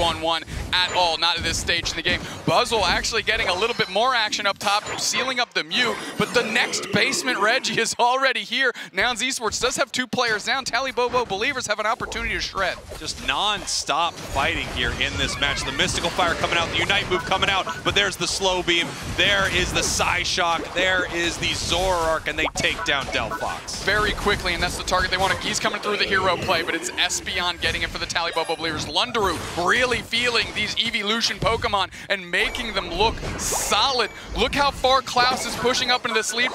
on one at all, not at this stage in the game. Buzzwole actually getting a little bit more action up top, sealing up the Mew, but the next basement Reggie is already here. Nouns Esports does have 2 players down. Talibobo Believers have an opportunity to shred. Just non-stop fighting here in this match. The Mystical Fire coming out, the Unite move coming out, but there's the Slow Beam, there is the Psyshock, there is the Zoroark, and they take down Delphox very quickly, and that's the target they wanted. Geese coming through the hero play, but it's Espeon getting it for the Talibobo Believers. Lundru really feeling these evolution Pokemon and making them look solid. Look how far Klaus is pushing up into the speed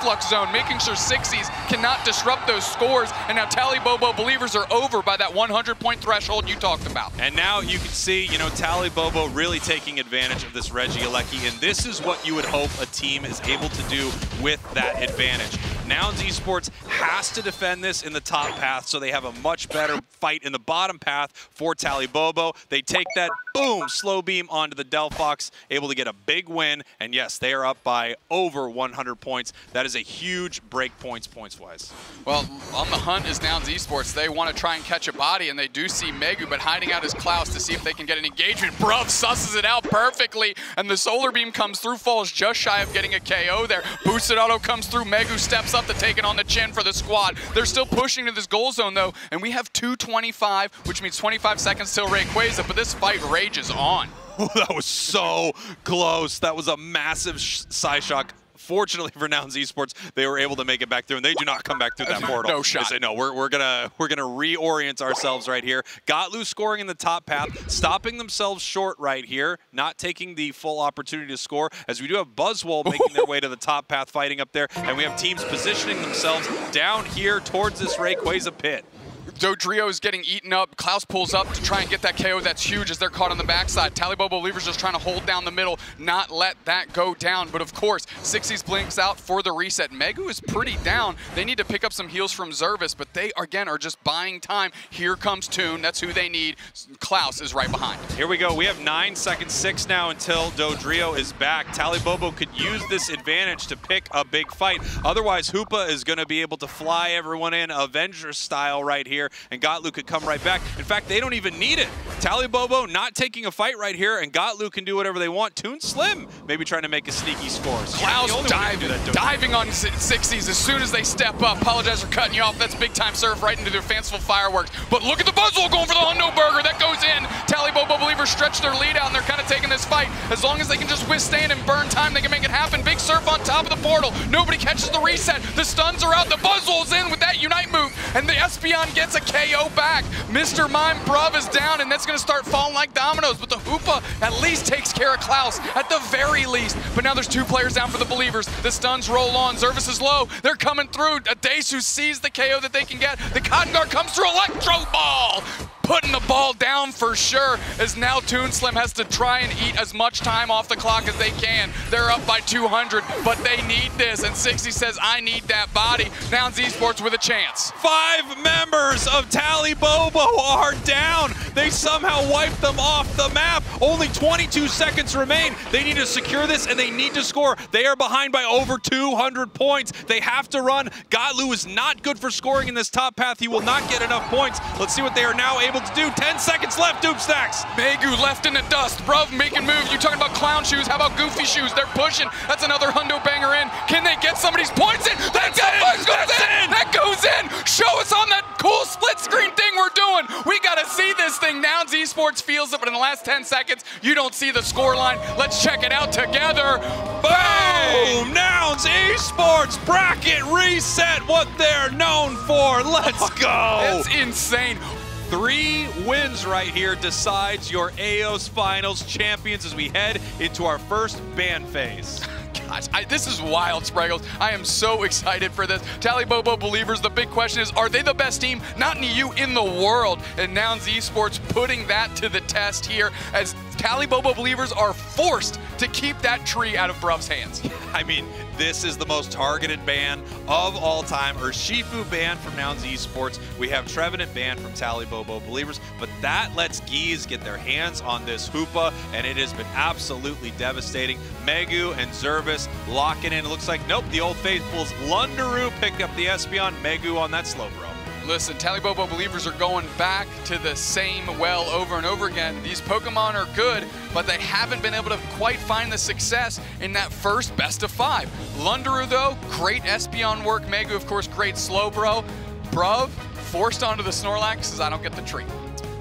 flux zone, making sure Sixies cannot disrupt those scores, and now Talibobo Believers are over by that 100-point threshold you talked about. And now you can see, you know, Talibobo really taking advantage of this Regieleki, and this is what you would hope a team is able to do with that advantage. Nouns Esports has to defend this in the top path, so they have a much better fight in the bottom path for Talibobo. They take that, boom, Slow Beam onto the Delphox, able to get a big win, and yes, they are up by over 100 points. That is a huge break points-wise. Well, on the hunt is Nouns Esports. They want to try and catch a body, and they do see Megu, but hiding out is Klaus to see if they can get an engagement. Bruv susses it out perfectly, and the Solar Beam comes through, falls just shy of getting a KO there. Boosted Auto comes through, Megu steps up to take it on the chin for the squad. They're still pushing to this goal zone though, and we have 2:25, which means 25 seconds till Rayquaza, but this fight rages on. That was so close. That was a massive Psyshock. Fortunately for Nouns Esports, they were able to make it back through, and they do not come back through that portal. No shot. They say, no, we're gonna reorient ourselves right here. Gatlu scoring in the top path, stopping themselves short right here, not taking the full opportunity to score, as we do have Buzzwole making their way to the top path, fighting up there, and we have teams positioning themselves down here towards this Rayquaza pit. Dodrio is getting eaten up. Klaus pulls up to try and get that KO. That's huge as they're caught on the backside. Talibobo Believers just trying to hold down the middle, not let that go down. But of course, Sixies blinks out for the reset. Megu is pretty down. They need to pick up some heals from Zervis, but they, again, are just buying time. Here comes Toon. That's who they need. Klaus is right behind. Here we go. We have 9 seconds, six now until Dodrio is back. Talibobo could use this advantage to pick a big fight. Otherwise, Hoopa is going to be able to fly everyone in Avenger style right here. And Gatlu could come right back. In fact, they don't even need it. Talibobo not taking a fight right here, and Gatlu can do whatever they want. Toon Slim maybe trying to make a sneaky score. So Klaus diving on Sixies as soon as they step up. Apologize for cutting you off. That's big time serve right into their fanciful fireworks. But look at the Buzzle going for the Hundo Burger. That goes in. Talibobo Believers stretch their lead out, and they're kind of taking this fight. As long as they can just withstand and burn time, they can make it happen. Big surf on top of the portal. Nobody catches the reset. The stuns are out. The Buzzle's in with that Unite move, and the Espeon gets a KO back. Mr. Mime Bruv is down, and that's going to start falling like dominoes, but the Hoopa at least takes care of Klaus, at the very least. But now there's two players down for the Believers. The stuns roll on. Zervis is low. They're coming through. Adesu sees the KO that they can get. The Cotton Guard comes through. Electro Ball! Putting the ball down for sure, as now Toon Slim has to try and eat as much time off the clock as they can. They're up by 200, but they need this, and Sixies says, I need that body. Nouns Esports with a chance. 5 members of Talibobo are down. They somehow wiped them off the map. Only 22 seconds remain. They need to secure this, and they need to score. They are behind by over 200 points. They have to run. Gatlu is not good for scoring in this top path. He will not get enough points. Let's see what they are now able to do. 10 seconds left, Doop Stacks. Megu left in the dust. Bruv making moves. You talking about clown shoes? How about goofy shoes? They're pushing. That's another hundo banger in. Can they get somebody's points in? That goes in. That goes in. Show us on that cool split screen thing we're doing. We gotta see this thing. Nouns Esports feels it, but in the last 10 seconds, you don't see the scoreline. Let's check it out together. Boom! Nouns Esports bracket reset. What they're known for. Let's go. It's insane. 3 wins right here decides your Aeos Finals champions as we head into our first ban phase. Gosh, this is wild, Spriggles. I am so excited for this. Talibobo Believers, the big question is, are they the best team, not in the EU, in the world? And Nouns Esports putting that to the test here as Talibobo Believers are forced to keep that tree out of Bruv's hands. I mean, this is the most targeted ban of all time, or Shifu ban from Nouns Esports. We have Trevenant ban from Talibobo Believers, but that lets Geese get their hands on this Hoopa, and it has been absolutely devastating. Megu and Zervis locking in. It looks like, nope, the old faithfuls. Lundru picked up the Espeon. Megu on that slow bro. Listen, Talibobo Believers are going back to the same well over and over again. These Pokemon are good, but they haven't been able to quite find the success in that first best of 5. Lundru, though, great Espeon work. Megu, of course, great Slowbro. Bruv, forced onto the Snorlax because I don't get the treat.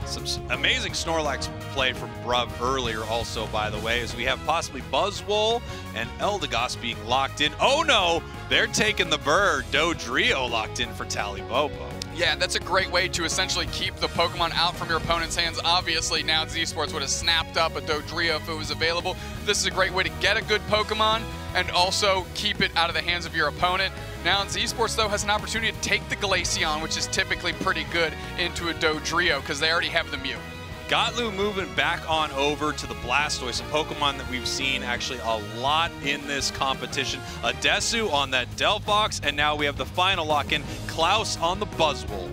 Some amazing Snorlax play from Bruv earlier also, by the way, as we have possibly Buzzwole and Eldegoss being locked in. Oh no, they're taking the bird. Dodrio locked in for Talibobo. Yeah, that's a great way to essentially keep the Pokemon out from your opponent's hands. Obviously, now Esports would have snapped up a Dodrio if it was available. This is a great way to get a good Pokemon and also keep it out of the hands of your opponent. Now, Esports, though, has an opportunity to take the Glaceon, which is typically pretty good, into a Dodrio because they already have the Mew. Gatlu moving back on over to the Blastoise, a Pokemon that we've seen actually a lot in this competition. Adesu on that Delphox, and now we have the final lock-in, Klaus on the Buzzwole.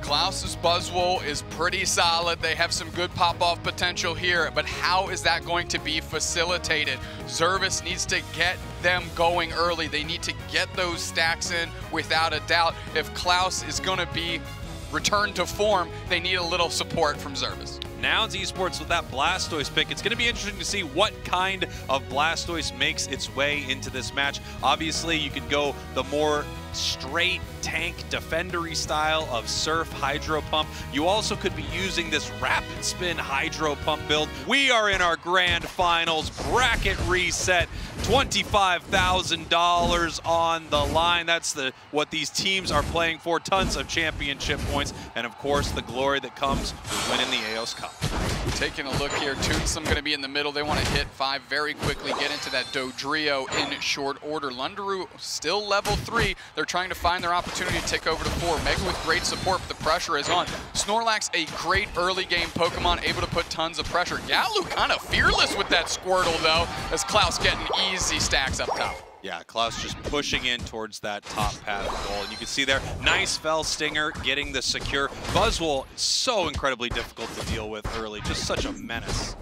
Klaus's Buzzwole is pretty solid. They have some good pop-off potential here, but how is that going to be facilitated? Zervis needs to get them going early. They need to get those stacks in without a doubt. If Klaus is going to be return to form, they need a little support from Zervis. Nouns Esports with that Blastoise pick. It's going to be interesting to see what kind of Blastoise makes its way into this match. Obviously, you could go the more straight tank defendery style of Surf Hydro Pump. You also could be using this Rapid Spin Hydro Pump build. We are in our grand finals bracket reset. $25,000 on the line. That's what these teams are playing for. Tons of championship points, and of course the glory that comes with winning the Aeos Cup. Taking a look here, Toon Slim going to be in the middle. They want to hit 5 very quickly, get into that Dodrio in short order. Lundru still level 3. They're trying to find their opportunity to take over to 4. Megu with great support, but the pressure is on. Snorlax, a great early game Pokemon, able to put tons of pressure. Gatlu kind of fearless with that Squirtle though, as Klaus getting easy stacks up top. Yeah, Klaus just pushing in towards that top path goal. And you can see there, nice fell stinger, getting the secure. Buzzwole is so incredibly difficult to deal with early, just such a menace.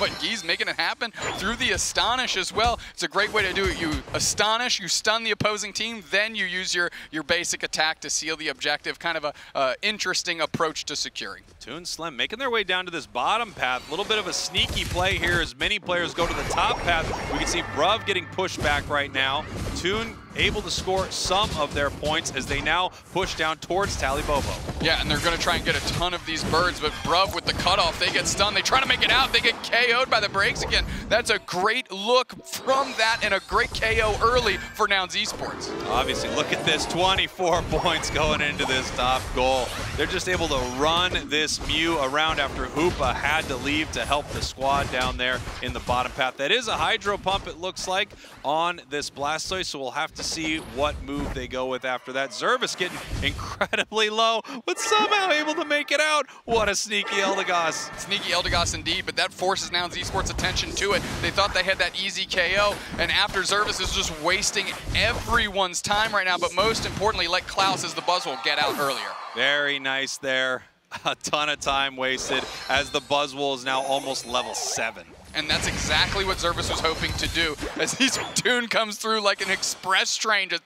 But Geese making it happen through the Astonish as well. It's a great way to do it. You Astonish, you stun the opposing team, then you use your basic attack to seal the objective. Kind of an interesting approach to securing. Toon Slim making their way down to this bottom path. A little bit of a sneaky play here as many players go to the top path. We can see Bruv getting pushed back right now. Toon able to score some of their points as they now push down towards Talibobo. Yeah, and they're going to try and get a ton of these birds, but Bruv with the cutoff, they get stunned. They try to make it out. They get KO'd by the brakes again. That's a great look from that and a great KO early for Nouns Esports. Obviously, look at this, 24 points going into this top goal. They're just able to run this Mew around after Hoopa had to leave to help the squad down there in the bottom path. That is a Hydro Pump, it looks like, on this Blastoise, so we'll have to see what move they go with after that. Zervis getting incredibly low, but somehow able to make it out. What a sneaky Eldegoss. Sneaky Eldegoss indeed, but that forces Nouns Esports' attention to it. They thought they had that easy KO, and after Zervis is just wasting everyone's time right now, but most importantly, let Klaus as the Buzzwole get out earlier. Very nice there. A ton of time wasted as the Buzzwole is now almost level 7. And that's exactly what Zervis was hoping to do, as his Toon comes through like an express train, just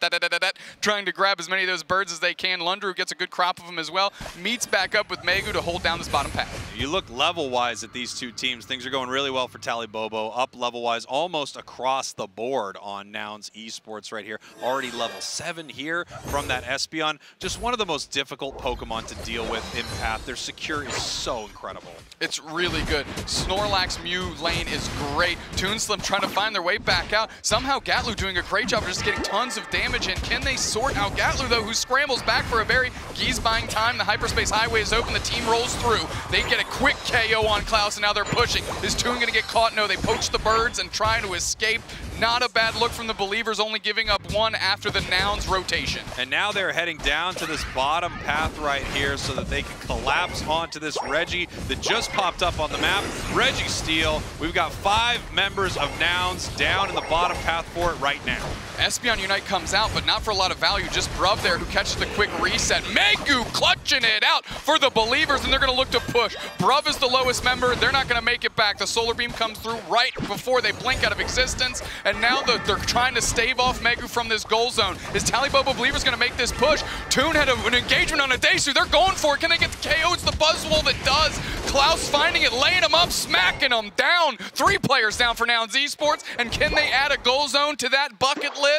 trying to grab as many of those birds as they can. Lundru gets a good crop of them as well, meets back up with Megu to hold down this bottom path. You look level-wise at these two teams, things are going really well for Talibobo, up level-wise almost across the board on Nouns Esports right here. Already level 7 here from that Espeon. Just one of the most difficult Pokemon to deal with in path. Their secure is so incredible. It's really good. Snorlax, Mew, Lane is great. Toon Slim trying to find their way back out. Somehow Gatlu doing a great job of just getting tons of damage in. Can they sort out Gatlu though, who scrambles back for a berry? Geese buying time. The hyperspace highway is open. The team rolls through. They get a quick KO on Klaus and now they're pushing. Is Toon going to get caught? No, they poach the birds and trying to escape. Not a bad look from the Believers, only giving up 1 after the Nouns rotation. And now they're heading down to this bottom path right here so that they can collapse onto this Reggie that just popped up on the map. Reggie Steel. We've got 5 members of Nouns down in the bottom path for it right now. Espeon Unite comes out, but not for a lot of value. Just Bruv there who catches the quick reset. Megu clutching it out for the Believers, and they're going to look to push. Bruv is the lowest member. They're not going to make it back. The Solar Beam comes through right before they blink out of existence, and now they're trying to stave off Megu from this goal zone. Is Talibobo Believers going to make this push? Toon had an engagement on Adesu. They're going for it. Can they get the KO? It's the Buzzwole that does. Klaus finding it, laying him up, smacking him down. 3 players down for Nouns Esports, and can they add a goal zone to that bucket list?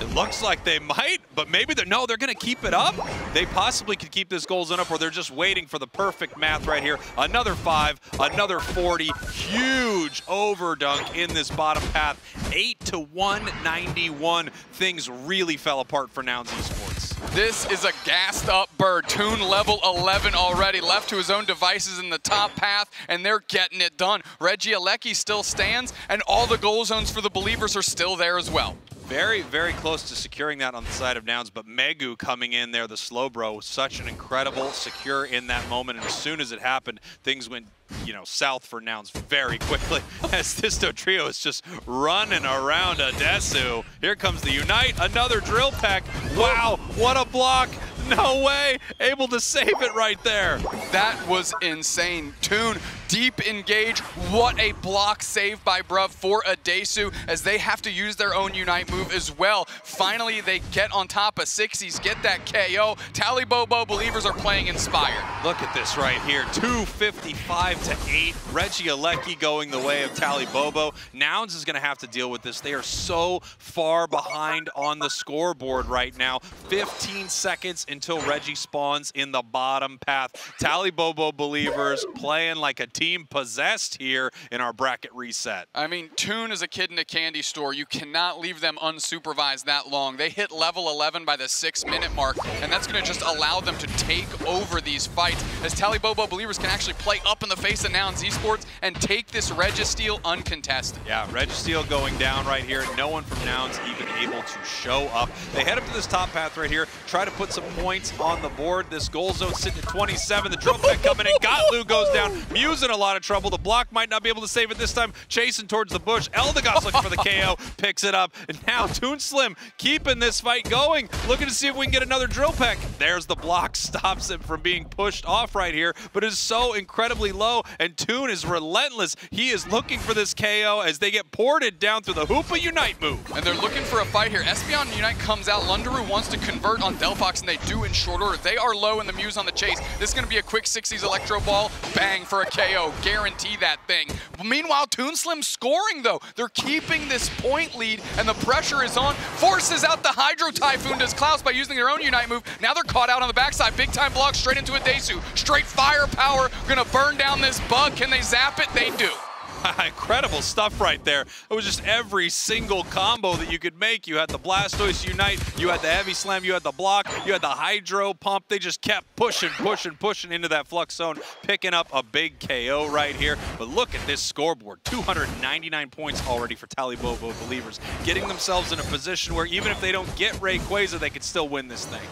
It looks like they might, but maybe they're no, they're going to keep it up. They possibly could keep this goal zone up, or they're just waiting for the perfect math right here. Another 5, another 40. Huge overdunk in this bottom path. 8 to 191. Things really fell apart for Nouns Esports. This is a gassed up bird. Toon level 11 already, left to his own devices in the top path, and they're getting it done. Reggie Alecki still stands, and all the goal zones for the Believers are still there as well. Very, very close to securing that on the side of Nouns, but Megu coming in there, the Slowbro, such an incredible secure in that moment, and as soon as it happened, things went south for Nouns very quickly, as this Dodrio is just running around Adesu. Here comes the Unite, another drill pack. Wow, what a block. No way, able to save it right there. That was insane. Toon, deep engage. What a block save by Bruv for Adesu, as they have to use their own Unite move as well. Finally, they get on top of Sixies, get that KO. Talibobo Believers are playing inspired. Look at this right here, 255 to 8. Reggie Alecki going the way of Talibobo. Nouns is gonna have to deal with this. They are so far behind on the scoreboard right now. 15 seconds until Reggie spawns in the bottom path. Talibobo Believers playing like a team possessed here in our bracket reset. I mean, Toon is a kid in a candy store. You cannot leave them unsupervised that long. They hit level 11 by the 6-minute mark, and that's going to just allow them to take over these fights, as Talibobo Believers can actually play up in the face of Nouns Esports and take this Registeel uncontested. Yeah, Registeel going down right here. No one from Nouns even able to show up. They head up to this top path right here, try to put some points on the board. This goal zone sitting at 27. The drill pick coming in. Gatlu goes down. Mew's in a lot of trouble. The block might not be able to save it this time. Chasing towards the bush. Eldegoss looking for the KO. Picks it up. And now Toon Slim keeping this fight going. Looking to see if we can get another drill pick. There's the block. Stops him from being pushed off right here, but is so incredibly low. And Toon is relentless. He is looking for this KO as they get ported down through the Hoopa UNITE move. And they're looking for a fight here. Espeon UNITE comes out. Lundru wants to convert on Delphox, and they do in short order. They are low, and the Mew's on the chase. This is going to be a quick 60s Electro Ball. Bang for a KO. Guarantee that thing. Meanwhile, Toon Slim scoring, though. They're keeping this point lead, and the pressure is on. Forces out the Hydro Typhoon, does Klaus, by using their own UNITE move. Now they're caught out on the backside. Big time block straight into Adesu. Straight firepower. Going to burn down this bug. Can they zap it? They do. Incredible stuff right there. It was just every single combo that you could make. You had the Blastoise UNITE, you had the Heavy Slam, you had the block, you had the Hydro Pump. They just kept pushing into that Flux Zone, picking up a big KO right here. But look at this scoreboard. 299 points already for Talibobo Believers, getting themselves in a position where even if they don't get Rayquaza, they could still win this thing.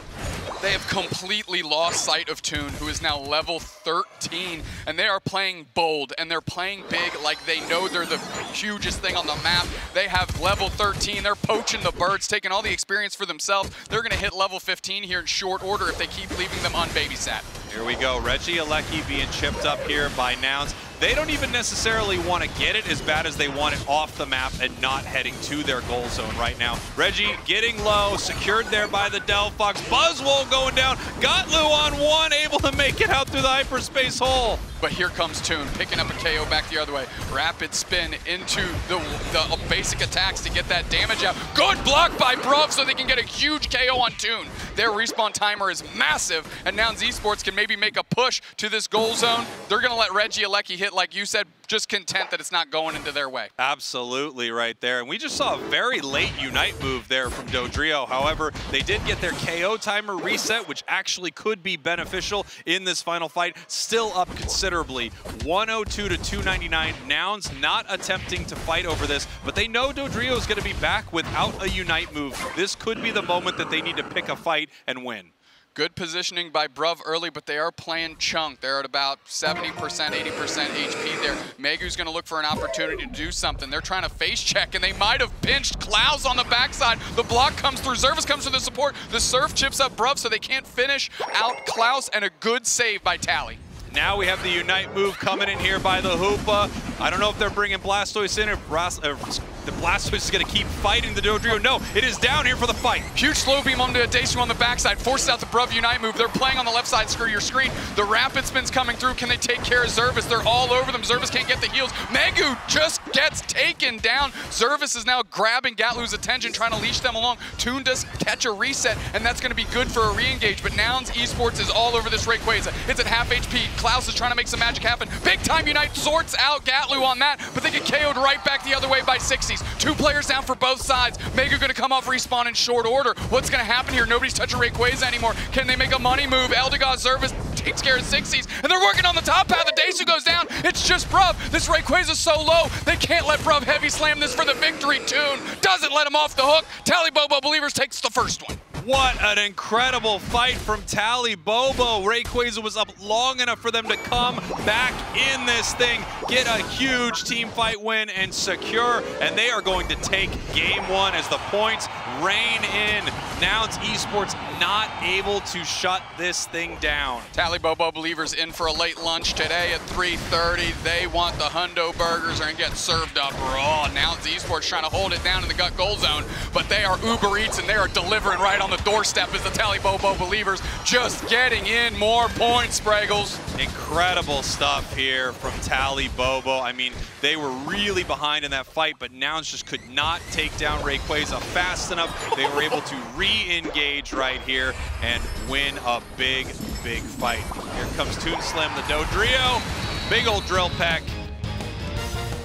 They have completely lost sight of Toon, who is now level 13, and they are playing bold, and they're playing big like they know they're the hugest thing on the map. They have level 13, they're poaching the birds, taking all the experience for themselves. They're gonna hit level 15 here in short order if they keep leaving them unbabysat. Here we go, Reggie Alecki being chipped up here by Nouns. They don't even necessarily want to get it as bad as they want it off the map and not heading to their goal zone right now. Reggie getting low, secured there by the Delphox. Buzzwole going down. Gatlu on one, able to make it out through the hyperspace hole. But here comes Toon, picking up a KO back the other way. Rapid spin into the basic attacks to get that damage out. Good block by Bruv, so they can get a huge KO on Toon. Their respawn timer is massive, and Nouns Esports can maybe make a push to this goal zone. They're going to let Reggie Alecki hit, like you said, just content that it's not going into their way. Absolutely right there. And we just saw a very late UNITE move there from Dodrio. However, they did get their KO timer reset, which actually could be beneficial in this final fight. Still up considerably, 102 to 299. Nouns not attempting to fight over this, but they know Dodrio is going to be back without a UNITE move. This could be the moment that they need to pick a fight and win. Good positioning by Bruv early, but they are playing chunk. They're at about 70%, 80% HP there. Megu's going to look for an opportunity to do something. They're trying to face check, and they might have pinched Klaus on the backside. The block comes through. Zervis comes through the support. The Surf chips up Bruv, so they can't finish out Klaus, and a good save by Tally. Now we have the UNITE move coming in here by the Hoopa. I don't know if they're bringing Blastoise in, or the Blastoise is going to keep fighting the Dodrio. No, it is down here for the fight. Huge slow beam onto Adesu on the backside. Forces out the Bruv UNITE move. They're playing on the left side of your screen. The rapid spin's coming through. Can they take care of Zervis? They're all over them. Zervis can't get the heals. Megu just gets taken down. Zervis is now grabbing Gatlu's attention, trying to leash them along. Toon does catch a reset, and that's going to be good for a re-engage. But Nouns Esports is all over this Rayquaza. It's at half HP. Klaus is trying to make some magic happen. Big time UNITE sorts out Gatlu on that, but they get KO'd right back the other way by Sixies. Two players down for both sides. Megu gonna come off respawn in short order. What's gonna happen here? Nobody's touching Rayquaza anymore. Can they make a money move? Eldegoss, Zervis takes care of Sixies, and they're working on the top path. Adesu goes down. It's just Bruv. This Rayquaza's so low, they can't let Bruv heavy slam this for the victory. Toon doesn't let him off the hook. Talibobo Believers takes the first one. What an incredible fight from Talibobo. Rayquaza was up long enough for them to come back in this thing, get a huge team fight win and secure, and they are going to take game one as the points rain in. Nouns Esports not able to shut this thing down. Talibobo Believers in for a late lunch today at 3:30. They want the Hundo Burgers and get served up raw. Nouns Esports trying to hold it down in the gut goal zone, but they are Uber Eats and they are delivering right on the doorstep is the Talibobo Believers just getting in more points, Spraggles. Incredible stuff here from Talibobo. I mean, they were really behind in that fight, but Nouns just could not take down Rayquaza fast enough. They were able to re-engage right here and win a big, big fight. Here comes Toon Slim, the Dodrio. Big old drill pack.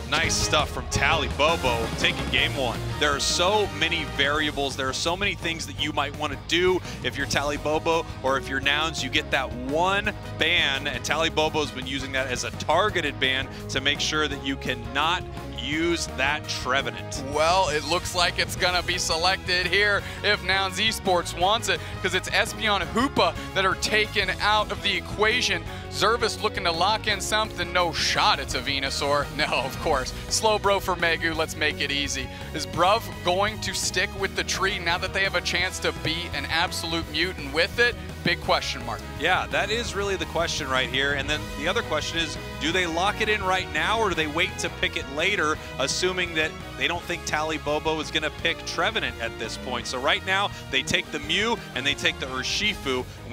Nice stuff from Talibobo taking game one. There are so many variables. There are so many things that you might want to do if you're Talibobo or if you're Nouns. You get that one ban, and Talibobo's been using that as a targeted ban to make sure that you cannot use that Trevenant. Well, it looks like it's going to be selected here if Nouns Esports wants it, because it's Espeon Hoopa that are taken out of the equation. Zervis looking to lock in something. No shot, it's a Venusaur. No, of course. Slow bro for Megu, let's make it easy. Is Bruv going to stick with the tree now that they have a chance to be an absolute mutant with it? Big question mark. Yeah, that is really the question right here. And then the other question is, do they lock it in right now, or do they wait to pick it later, assuming that they don't think Talibobo is going to pick Trevenant at this point? So right now, they take the Mew and they take the Urshifu. And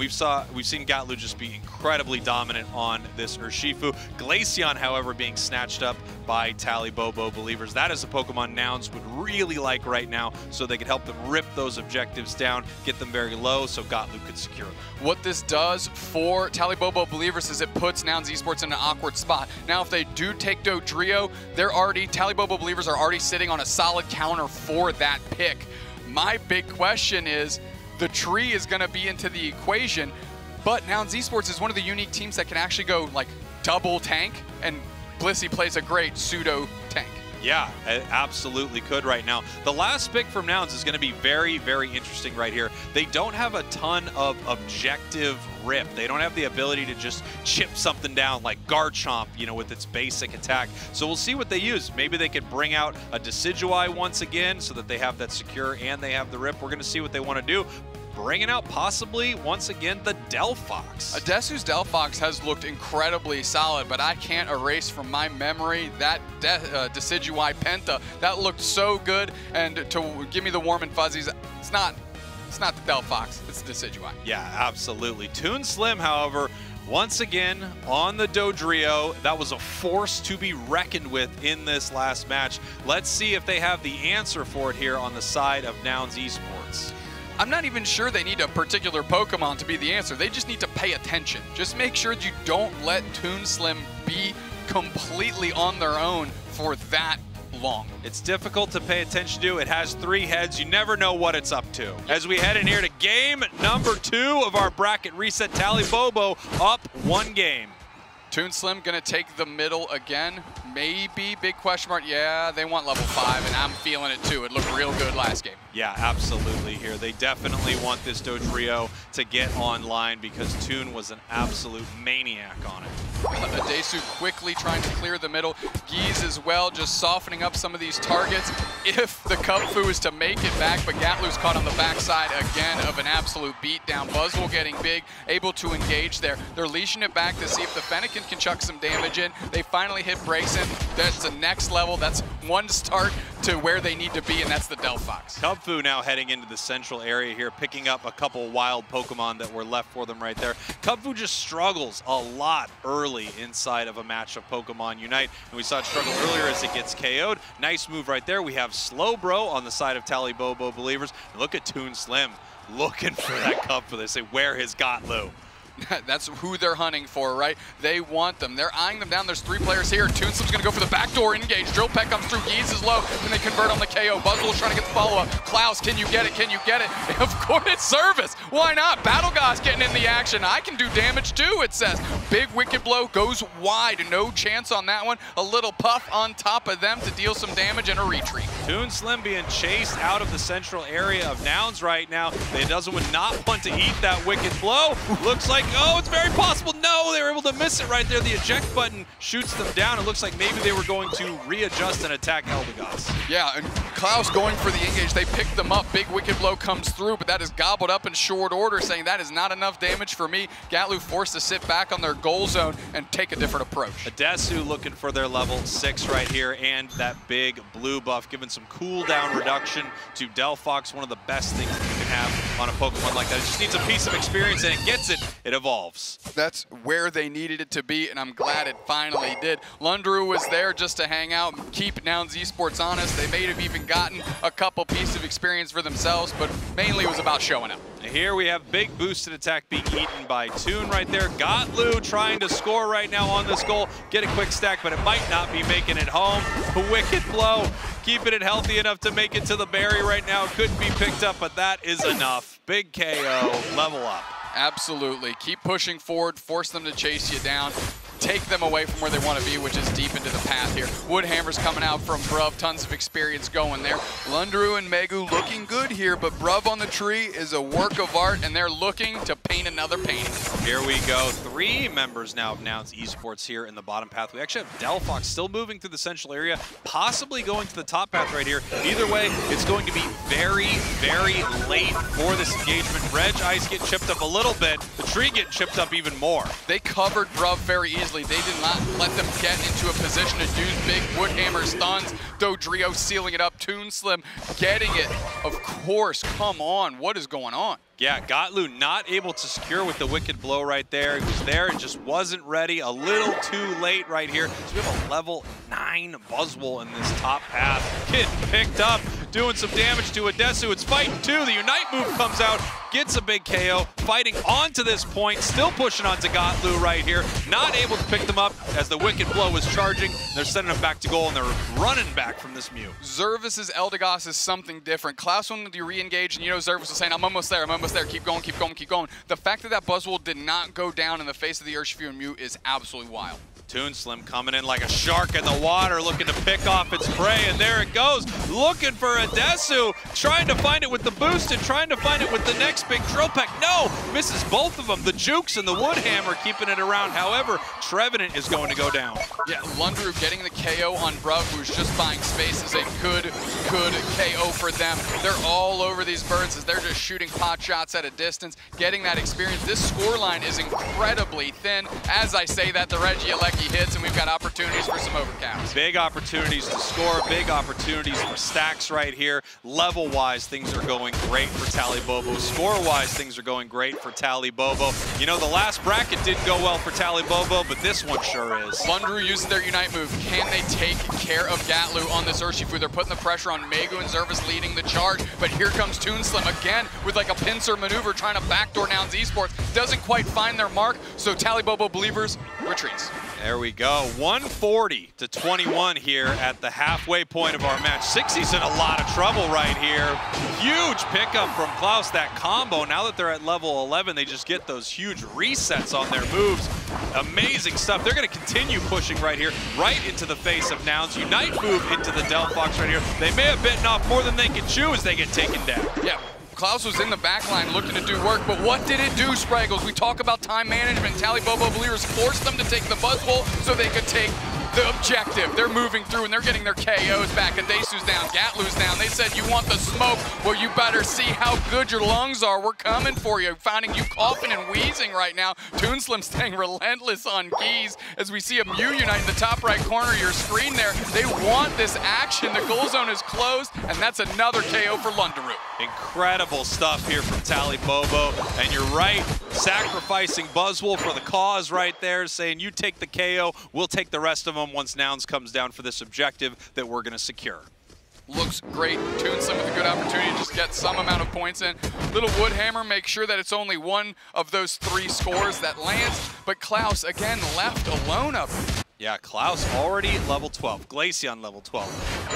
we've seen Gatlu just be incredibly dominant on this Urshifu. Glaceon, however, being snatched up by Talibobo Believers. That is a Pokemon Nouns would really like right now, so they could help them rip those objectives down, get them very low, so Gatlu could secure them. What this does for Talibobo Believers is it puts Nouns Esports in an awkward spot. Now, if they do take Dodrio, Talibobo Believers are already sitting on a solid counter for that pick. My big question is, the tree is going to be into the equation, but Nouns Esports is one of the unique teams that can actually go like double tank, and Blissey plays a great pseudo tank. Yeah, it absolutely could right now. The last pick from Nouns is going to be very, very interesting right here. They don't have a ton of objective rip. They don't have the ability to just chip something down like Garchomp, you know, with its basic attack. So we'll see what they use. Maybe they could bring out a Decidueye once again so that they have that secure and they have the rip. We're going to see what they want to do. Bringing out possibly, once again, the Delphox. Adesu's Delphox has looked incredibly solid, but I can't erase from my memory that Decidueye Penta. That looked so good, and to give me the warm and fuzzies, it's not the Delphox, it's the Decidueye. Yeah, absolutely. Toon Slim, however, once again on the Dodrio. That was a force to be reckoned with in this last match. Let's see if they have the answer for it here on the side of Nouns Esports. I'm not even sure they need a particular Pokemon to be the answer. They just need to pay attention. Just make sure you don't let Toon Slim be completely on their own for that long. It's difficult to pay attention to. It has three heads. You never know what it's up to. As we head in here to game number 2 of our bracket reset, Talibobo up 1 game. Toon Slim gonna take the middle again. Maybe, big question mark. Yeah, they want level 5, and I'm feeling it too. It looked real good last game. Yeah, absolutely here. They definitely want this Dodrio to get online because Toon was an absolute maniac on it. Adesu quickly trying to clear the middle. Geese as well, just softening up some of these targets if the Kubfu is to make it back, but Gatlu's caught on the backside again of an absolute beatdown. Buzzwole getting big, able to engage there. They're leashing it back to see if the Fennekin can chuck some damage in. They finally hit Brayson. That's the next level. That's one start to where they need to be, and that's the Delphox. Kubfu now heading into the central area here, picking up a couple wild Pokemon that were left for them right there. Kubfu just struggles a lot early inside of a match of Pokemon Unite, and we saw it struggle earlier as it gets KO'd. Nice move right there. We have Slowbro on the side of Talibobo Believers. And look at Toon Slim looking for that Kubfu. They say, where has Gatlu? That's who they're hunting for, right? They want them. They're eyeing them down. There's 3 players here. Toon Slim's going to go for the backdoor engage. Drill Peck comes through. Geese is low. Then they convert on the KO. Buzzwole trying to get the follow-up. Klaus, can you get it? Can you get it? And of course, it's Zervis. Why not? Battle God's getting in the action. I can do damage too, it says. Big wicked blow goes wide. No chance on that one. A little puff on top of them to deal some damage and a retreat. Toon Slim being chased out of the central area of Nouns right now. They would not want to eat that wicked blow. Looks like, oh, it's very possible. No, they were able to miss it right there. The eject button shoots them down. It looks like maybe they were going to readjust and attack Eldegoss. Yeah, and Klaus going for the engage. They picked them up. Big wicked blow comes through, but that is gobbled up in short order, saying that is not enough damage for me. Gatlu forced to sit back on their goal zone and take a different approach. Adesu looking for their level 6 right here, and that big blue buff, giving some cooldown reduction to Delphox. One of the best things that you can have on a Pokemon like that. It just needs a piece of experience, and it gets it. It evolves. That's where they needed it to be, and I'm glad it finally did. Lundru was there just to hang out and keep Nouns Esports honest. They may have even gotten a couple pieces of experience for themselves, but mainly it was about showing up. Here we have big boosted attack being eaten by Toon right there. Gatlu trying to score right now on this goal. Get a quick stack, but it might not be making it home. A wicked blow, keeping it healthy enough to make it to the berry right now. Couldn't be picked up, but that is enough. Big KO, level up. Absolutely. Keep pushing forward, force them to chase you down. Take them away from where they want to be, which is deep into the path here. Woodhammer's coming out from Bruv, tons of experience going there. Lundru and Megu looking good here, but Bruv on the tree is a work of art, and they're looking to paint another painting. Here we go, 3 members now of Nouns Esports here in the bottom path. We actually have Delphox still moving through the central area, possibly going to the top path right here. Either way, it's going to be very, very late for this engagement. Reg Ice getting chipped up a little bit, the tree getting chipped up even more. They covered Bruv very easily. They did not let them get into a position to use big Woodhammer stuns. Dodrio sealing it up. Toon Slim getting it. Of course, come on. What is going on? Yeah, Gatlu not able to secure with the wicked blow right there. He was there and just wasn't ready. A little too late right here. So we have a level 9 Buzzwole in this top path. Kid picked up, doing some damage to Adesu. It's fighting too. The Unite move comes out, gets a big KO. Fighting on to this point, still pushing on to Gatlu right here. Not able to pick them up as the wicked blow was charging. They're sending them back to goal and they're running back from this Mew. Zervis' Eldegoss is something different. Klaus wanted to re-engage and you know Zervis was saying, I'm almost there, I'm almost there, keep going, keep going, keep going. The fact that Buzzwole did not go down in the face of the Urshifu and Mew is absolutely wild. Toon Slim coming in like a shark in the water, looking to pick off its prey, and there it goes, looking for Adesu, trying to find it with the boost and trying to find it with the next big drill pack. No, misses both of them. The Jukes and the Woodhammer keeping it around. However, Trevenant is going to go down. Yeah, Lundru getting the KO on Bruv, who's just buying space, is a good KO for them. They're all over these birds as they're just shooting pot shots at a distance, getting that experience. This scoreline is incredibly thin. As I say that, the Regieleki hits, and we've got opportunities for some overcaps. Big opportunities to score, big opportunities for stacks right here. Level-wise, things are going great for Talibobo. Score-wise, things are going great for Talibobo. You know, the last bracket didn't go well for Talibobo, but this one sure is. Lundru uses their Unite move. Can they take care of Gatlu on this Urshifu? They're putting the pressure on Megu and Zervis leading the charge, but here comes Toon Slim again with like a pincer maneuver trying to backdoor Nouns Esports. Doesn't quite find their mark, so Talibobo Believers retreats. There we go, 140 to 21 here at the halfway point of our match. Sixies in a lot of trouble right here. Huge pickup from Klaus, that combo. Now that they're at level 11, they just get those huge resets on their moves. Amazing stuff. They're gonna continue pushing right here, right into the face of Nouns. Unite move into the Delphox right here. They may have bitten off more than they can chew as they get taken down. Yeah. Klaus was in the back line looking to do work, but what did it do, Spraggles? We talk about time management. Talibobo Believers forced them to take the Buzzwole so they could take the objective. They're moving through and they're getting their KOs back. Adesu's down, Gatlu's down. They said, you want the smoke? Well, you better see how good your lungs are. We're coming for you. Finding you coughing and wheezing right now. Toon Slim staying relentless on Geese as we see a Mew Unite in the top right corner of your screen there. They want this action. The goal zone is closed, and that's another KO for Lundru. Incredible stuff here from Talibobo. And you're right, sacrificing Buzzwole for the cause right there, saying you take the KO, we'll take the rest of them once Nouns comes down for this objective that we're going to secure. Looks great. Toon Slim with a good opportunity to just get some amount of points in. Little Woodhammer, make sure that it's only one of those 3 scores that lands. But Klaus, again, left alone up. Yeah, Klaus already level 12. Glaceon level 12.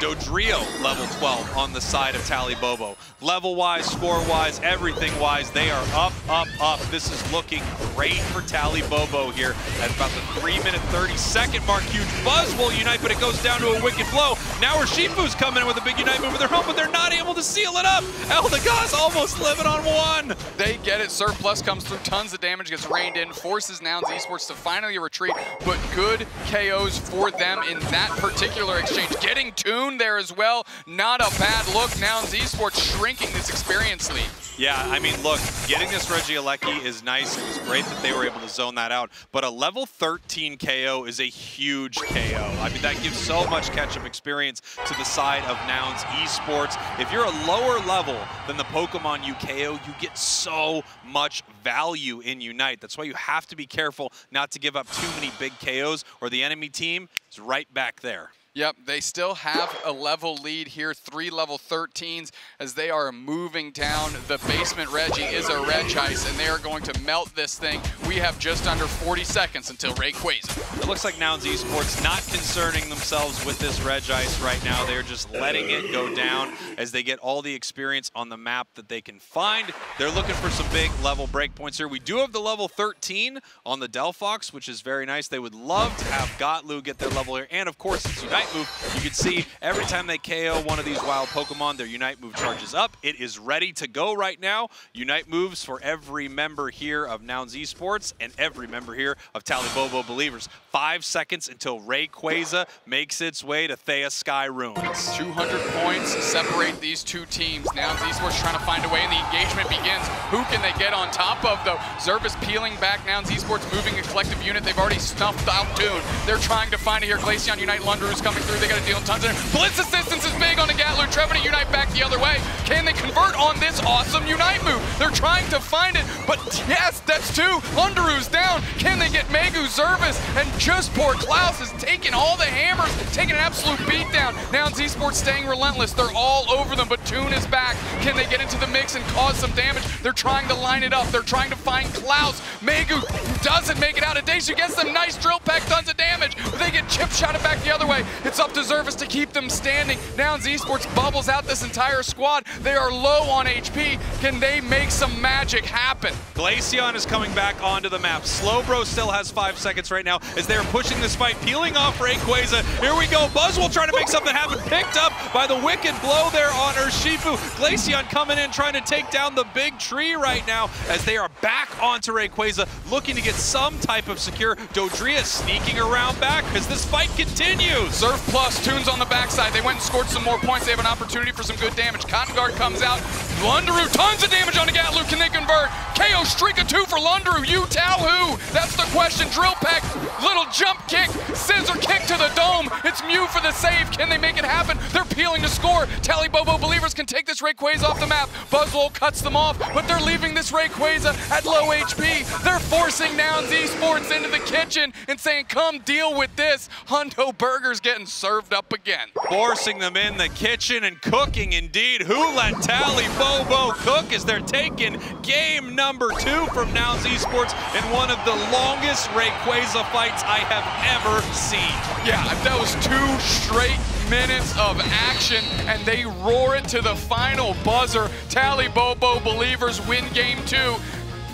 Dodrio level 12 on the side of Talibobo. Level-wise, score-wise, everything-wise, they are up, up, up. This is looking great for Talibobo here at about the 3-minute, 30-second mark. Huge Buzzwole Unite, but it goes down to a wicked blow. Now Urshifu's coming in with a big Unite move of their own, but they're not able to seal it up. Eldegoss almost living on one. They get it. Surplus comes through. Tons of damage gets reined in. Forces Nouns Esports to finally retreat, but good KOs for them in that particular exchange. Getting Toon there as well. Not a bad look. Nouns Esports shrinking this experience lead. Yeah, I mean, look, getting this Regieleki is nice. It was great that they were able to zone that out. But a level 13 KO is a huge KO. I mean, that gives so much catch-up experience to the side of Nouns Esports. If you're a lower level than the Pokemon you KO, you get so much value in Unite. That's why you have to be careful not to give up too many big KOs or the enemy team is right back there. Yep, they still have a level lead here, 3 level 13s, as they are moving down. The basement Reggie is a Reg Ice, and they are going to melt this thing. We have just under 40 seconds until Rayquaza. It looks like Nouns Esports not concerning themselves with this Reg Ice right now. They're just letting it go down as they get all the experience on the map that they can find. They're looking for some big level breakpoints here. We do have the level 13 on the Delphox, which is very nice. They would love to have Gatlu get their level here, and of course, it's UNITE move. You can see every time they KO one of these wild Pokemon, their UNITE move charges up. It is ready to go right now. UNITE moves for every member here of Nouns Esports and every member here of Talibobo Believers. 5 seconds until Rayquaza makes its way to Thea Sky Ruins. 200 points separate these two teams. Nouns Esports trying to find a way, and the engagement begins. Who can they get on top of, though? Zervis peeling back. Nouns Esports moving a collective unit. They've already snuffed out Toon. They're trying to find it here. Glaceon, UNITE, Lundru's coming through. They got to deal in tons of it. Blitz assistance is big on the Gatlu. Trevor to UNITE back the other way. Can they convert on this awesome UNITE move? They're trying to find it, but yes, that's two. Lundru's down. Can they get Megu, Zervis, and just poor Klaus is taking all the hammers, taking an absolute beatdown. Nouns Esports staying relentless. They're all over them, but Toon is back. Can they get into the mix and cause some damage? They're trying to line it up. They're trying to find Klaus. Megu doesn't make it out. Adesu gets them. Nice drill pack, tons of damage. But they get chip shotted back the other way. It's up to Zervis to keep them standing. Nouns Esports bubbles out this entire squad. They are low on HP. Can they make some magic happen? Glaceon is coming back onto the map. Slowbro still has 5 seconds right now as they're pushing this fight, peeling off Rayquaza. Here we go. Buzzwole trying to make something happen. Picked up by the wicked blow there on Urshifu. Glaceon coming in, trying to take down the big tree right now as they are back onto Rayquaza, looking to get some type of secure. Dodria sneaking around back because this fight continues. Surf Plus, Toon's on the backside. They went and scored some more points. They have an opportunity for some good damage. Cotton Guard comes out. Lundru, tons of damage on the Gatlu. Can they convert? KO streak of 2 for Lundru. You tell who? That's the question. Drill pack, little jump kick, scissor kick to the dome. It's Mew for the save. Can they make it happen? They're peeling to score. Talibobo Believers can take this Rayquaza off the map. Buzzwole cuts them off, but they're leaving this Rayquaza at low HP. They're forcing Nouns Esports into the kitchen and saying, come deal with this. Hundo Burger's getting served up again. Forcing them in the kitchen and cooking indeed. Who let Talibobo cook as they're taking game number 2 from Nouns Esports in one of the longest Rayquaza fights I have ever seen. Yeah, that was 2 straight minutes of action, and they roar it to the final buzzer. Talibobo Believers win game 2,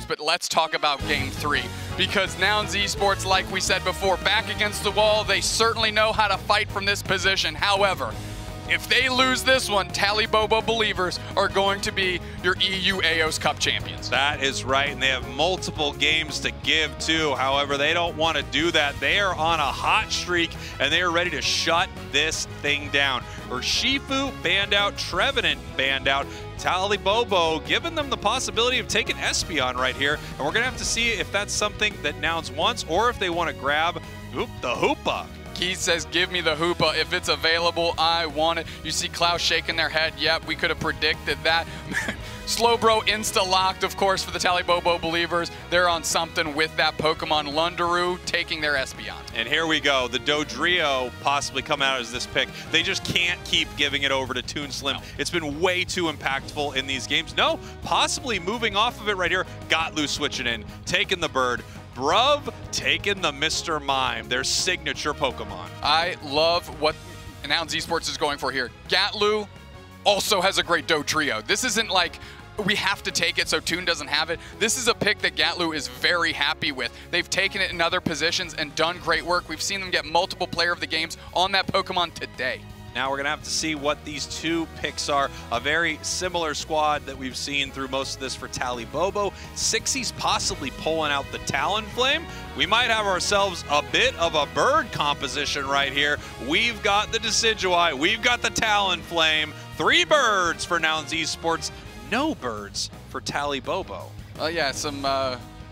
but let's talk about game 3. Because Nouns Esports, like we said before, back against the wall, they certainly know how to fight from this position. However, if they lose this one, Talibobo Believers are going to be your EU Aeos Cup champions. That is right, and they have multiple games to give too. However, they don't want to do that. They are on a hot streak, and they are ready to shut this thing down. Urshifu banned out, Trevenant banned out, Talibobo giving them the possibility of taking Espeon right here, and we're going to have to see if that's something that Nouns wants or if they want to grab the Hoopa. He says, give me the Hoopa. If it's available, I want it. You see Klaus shaking their head. Yep, we could have predicted that. Slowbro insta-locked, of course, for the Talibobo Believers. They're on something with that Pokemon. Lundru taking their Espeon. And here we go. The Dodrio possibly coming out as this pick. They just can't keep giving it over to Toon Slim. No. It's been way too impactful in these games. No, possibly moving off of it right here. Gatlu switching in, taking the bird. Bruv taking the Mr. Mime, their signature Pokemon. I love what Nouns Esports is going for here. Gatlu also has a great Dodrio. This isn't like we have to take it so Toon doesn't have it. This is a pick that Gatlu is very happy with. They've taken it in other positions and done great work. We've seen them get multiple player of the games on that Pokemon today. Now we're going to have to see what these two picks are. A very similar squad that we've seen through most of this for Talibobo. Sixies possibly pulling out the Talonflame. We might have ourselves a bit of a bird composition right here. We've got the Decidueye. We've got the Talonflame. 3 birds for Nouns Esports. No birds for Talibobo. Oh yeah, some...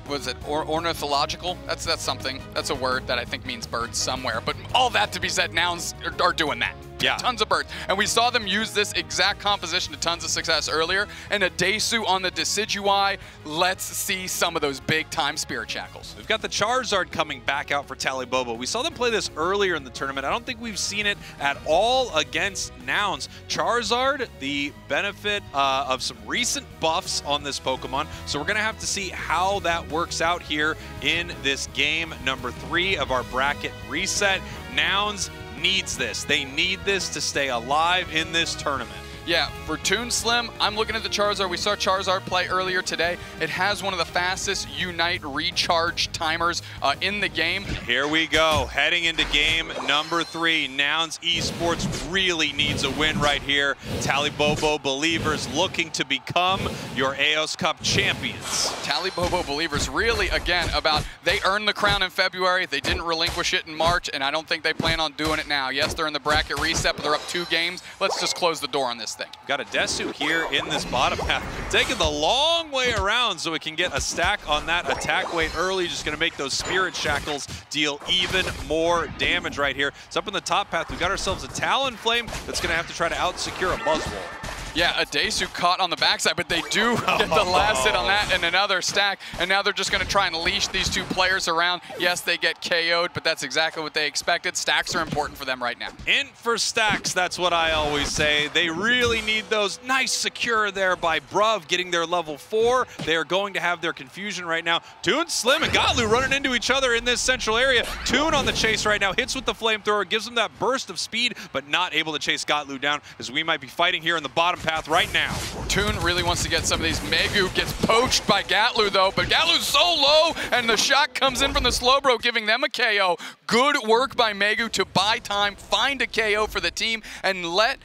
was it ornithological? That's something. That's a word that I think means birds somewhere. But all that to be said, Nouns are doing that. tons of birds. And we saw them use this exact composition to tons of success earlier. And Adesu on the Decidueye, let's see some of those big time Spirit Shackles. We've got the Charizard coming back out for Talibobo. We saw them play this earlier in the tournament. I don't think we've seen it at all against Nouns. Charizard, the benefit of some recent buffs on this Pokemon. So we're going to have to see how that works out here in this game number 3 of our bracket reset. Nouns needs this. They need this to stay alive in this tournament. Yeah, for Toon Slim, I'm looking at the Charizard. We saw Charizard play earlier today. It has one of the fastest Unite recharge timers in the game. Here we go, heading into game number 3. Nouns Esports really needs a win right here. Talibobo Believers looking to become your Aeos Cup champions. Talibobo Believers really, again, about they earned the crown in February. They didn't relinquish it in March, and I don't think they plan on doing it now. Yes, they're in the bracket reset, but they're up 2 games. Let's just close the door on this thing. Got Adesu here in this bottom half, taking the long way around so it can get a stack on that attack weight early. Just going to make those Spirit Shackles deal even more damage right here. It's up in the top path. We've got ourselves a Talonflame that's going to have to try to out-secure a Buzzwole. Yeah, Adesu caught on the backside, but they do get the last hit on that and another stack, and now they're just going to try and leash these 2 players around. Yes, they get KO'd, but that's exactly what they expected. Stacks are important for them right now. In for stacks, that's what I always say. They really need those. Nice secure there by Bruv, getting their level 4. They are going to have their confusion right now. Toon, Slim, and Gatlu running into each other in this central area. Toon on the chase right now, hits with the Flamethrower, gives him that burst of speed, but not able to chase Gatlu down, as we might be fighting here in the bottom path right now. Toon really wants to get some of these. Megu gets poached by Gatlu though, but Gatlu's so low and the shot comes in from the Slowbro, giving them a KO. Good work by Megu to buy time, find a KO for the team, and let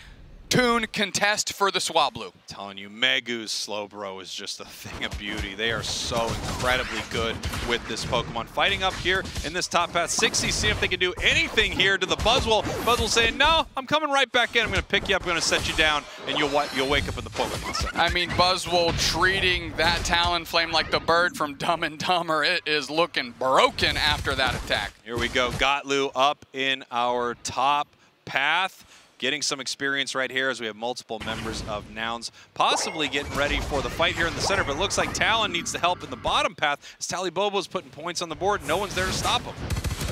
Toon contest for the Swablu. I'm telling you, Megu's Slowbro is just a thing of beauty. They are so incredibly good with this Pokemon. Fighting up here in this top path. Sixies, see if they can do anything here to the Buzzwole. Buzzwole saying, no, I'm coming right back in. I'm going to pick you up. I'm going to set you down, and you'll wake up in the Pokemon Center. I mean, Buzzwole treating that Talonflame like the bird from Dumb and Dumber. It is looking broken after that attack. Here we go. Gatlu up in our top path. Getting some experience right here as we have multiple members of Nouns possibly getting ready for the fight here in the center, but it looks like Talon needs to help in the bottom path as Talibobo's putting points on the board. No one's there to stop him.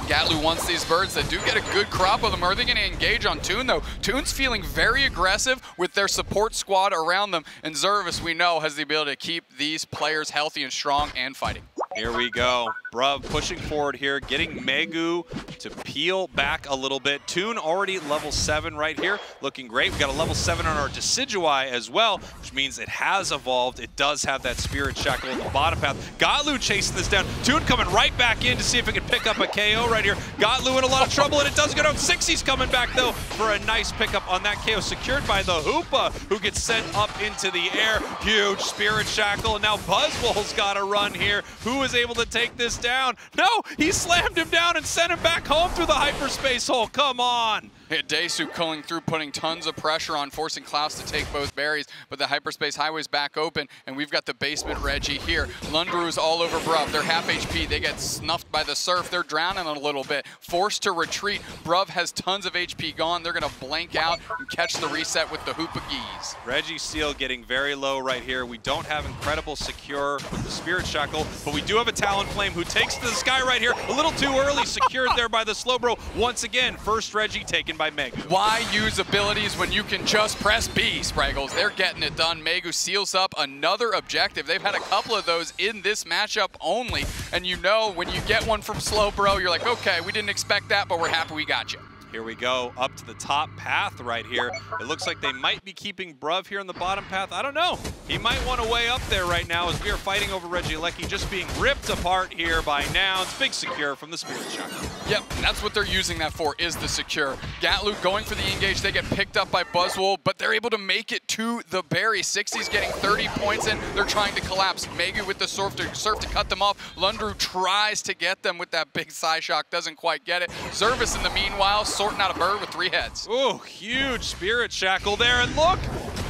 Gatlu wants these birds. They do get a good crop of them. Are they going to engage on Toon, though? Toon's feeling very aggressive with their support squad around them, and Zervis, we know, has the ability to keep these players healthy and strong and fighting. Here we go. Bruv pushing forward here, getting Megu to peel back a little bit. Toon already level 7 right here, looking great. We've got a level 7 on our Decidueye as well, which means it has evolved. It does have that Spirit Shackle in the bottom path. Gatlu chasing this down. Toon coming right back in to see if it can pick up a KO right here. Gatlu in a lot of trouble, and it does go down. Sixies coming back, though, for a nice pickup on that KO, secured by the Hoopa, who gets sent up into the air. Huge Spirit Shackle, and now Buzzwole's got a run here. Who was able to take this down? No, he slammed him down and sent him back home through the hyperspace hole. Come on. Adesu going through, putting tons of pressure on, forcing Klaus to take both berries, but the hyperspace highway's back open, and we've got the basement Reggie here. Lundru's all over Bruv. They're half HP. They get snuffed by the surf. They're drowning a little bit, forced to retreat. Bruv has tons of HP gone. They're going to blank out and catch the reset with the Hoopa Geese. Reggie Seal getting very low right here. We don't have incredible secure with the Spirit Shackle, but we do have a Talonflame who takes to the sky right here. A little too early, secured there by the Slowbro. Once again, first Reggie taken by Megu. Why use abilities when you can just press B, Spraggles? They're getting it done. Megu seals up another objective. They've had a couple of those in this matchup only. And you know when you get one from Slowbro, you're like, okay, we didn't expect that, but we're happy we got you. Here we go, up to the top path right here. It looks like they might be keeping Bruv here on the bottom path. I don't know. He might want to weigh up there right now as we are fighting over Regieleki, just being ripped apart here by Nouns. Big secure from the Spirit Shackle. Yep, and that's what they're using that for, is the secure. Gatlu going for the engage. They get picked up by Buzzwole, but they're able to make it to the berry. 60's getting 30 points in. They're trying to collapse. Megu with the surf to cut them off. Lundru tries to get them with that big Psyshock. Doesn't quite get it. Zervis in the meanwhile, sorting out a bird with 3 heads. Ooh, huge Spirit Shackle there, and look,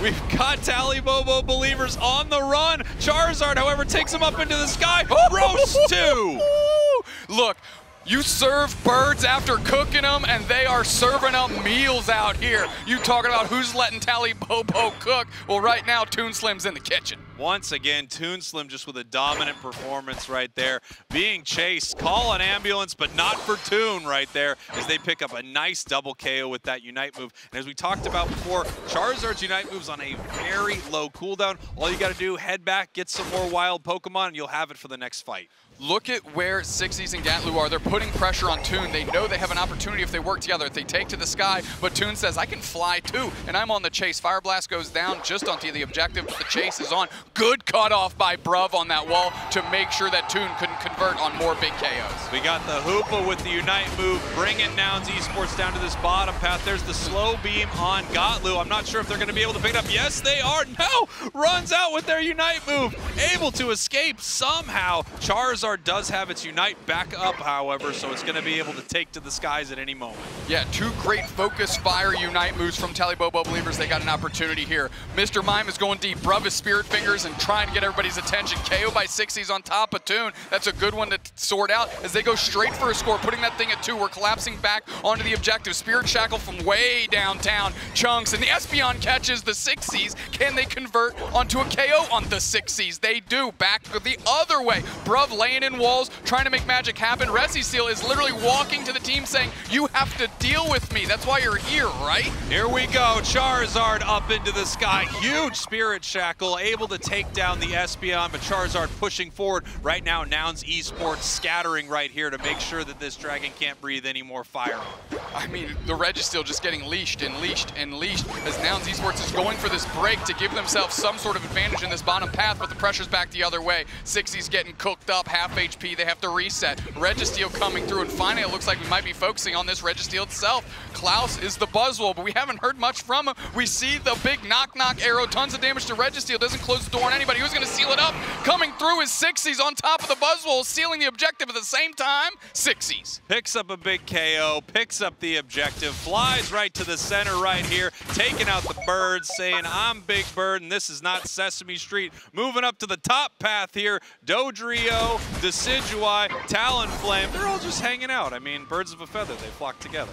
we've got Talibobo Believers on the run. Charizard, however, takes him up into the sky. Roast 2. Look, You serve birds after cooking them, and they are serving up meals out here. You talking about who's letting Talibobo cook? Well, right now, Toon Slim's in the kitchen. Once again, Toon Slim just with a dominant performance right there. Being chased, call an ambulance, but not for Toon right there, as they pick up a nice double KO with that Unite move. And as we talked about before, Charizard's Unite move's on a very low cooldown. All you gotta do, head back, get some more wild Pokemon, and you'll have it for the next fight. Look at where Sixies and Gatlu are. They're putting pressure on Toon. They know they have an opportunity if they work together, if they take to the sky. But Toon says, I can fly too, and I'm on the chase. Fire Blast goes down just onto the objective, but the chase is on. Good cutoff by Bruv on that wall to make sure that Toon couldn't convert on more big KOs. We got the Hoopa with the Unite move, bringing Nouns Esports down to this bottom path. There's the slow beam on Gatlu. I'm not sure if they're going to be able to pick it up. Yes, they are. No! Runs out with their Unite move. Able to escape somehow. Charizard does have its Unite back up, however, so it's going to be able to take to the skies at any moment. Yeah, two great focus fire Unite moves from Talibobo Believers. They got an opportunity here. Mr. Mime is going deep. Bruv is Spirit Fingers and trying to get everybody's attention. KO by Sixies on top of Toon. That's a good one to sort out as they go straight for a score, putting that thing at 2. We're collapsing back onto the objective. Spirit Shackle from way downtown. Chunks and the Espeon catches the Sixies. Can they convert onto a KO on the Sixies? They do. Back the other way. Bruv Lane in walls, trying to make magic happen. Resiseal is literally walking to the team saying, you have to deal with me. That's why you're here, right? Here we go. Charizard up into the sky. Huge Spirit Shackle, able to take down the Espeon, but Charizard pushing forward. Right now, Nouns Esports scattering right here to make sure that this dragon can't breathe any more fire. I mean, the Registeel just getting leashed and leashed and leashed as Nouns Esports is going for this break to give themselves some sort of advantage in this bottom path, but the pressure's back the other way. Sixies getting cooked up, half HP, they have to reset. Registeel coming through, and finally it looks like we might be focusing on this Registeel itself. Klaus is the Buzzwole, but we haven't heard much from him. We see the big knock-knock arrow, tons of damage to Registeel, doesn't close the door on anybody. Who's going to seal it up? Coming through is Sixies on top of the Buzzwole, sealing the objective at the same time. Sixies picks up a big KO, picks up the objective, flies right to the center right here, taking out the birds, saying, I'm Big Bird, and this is not Sesame Street. Moving up to the top path here, Dodrio, Decidueye, Talonflame, they're all just hanging out. I mean, birds of a feather, they flock together.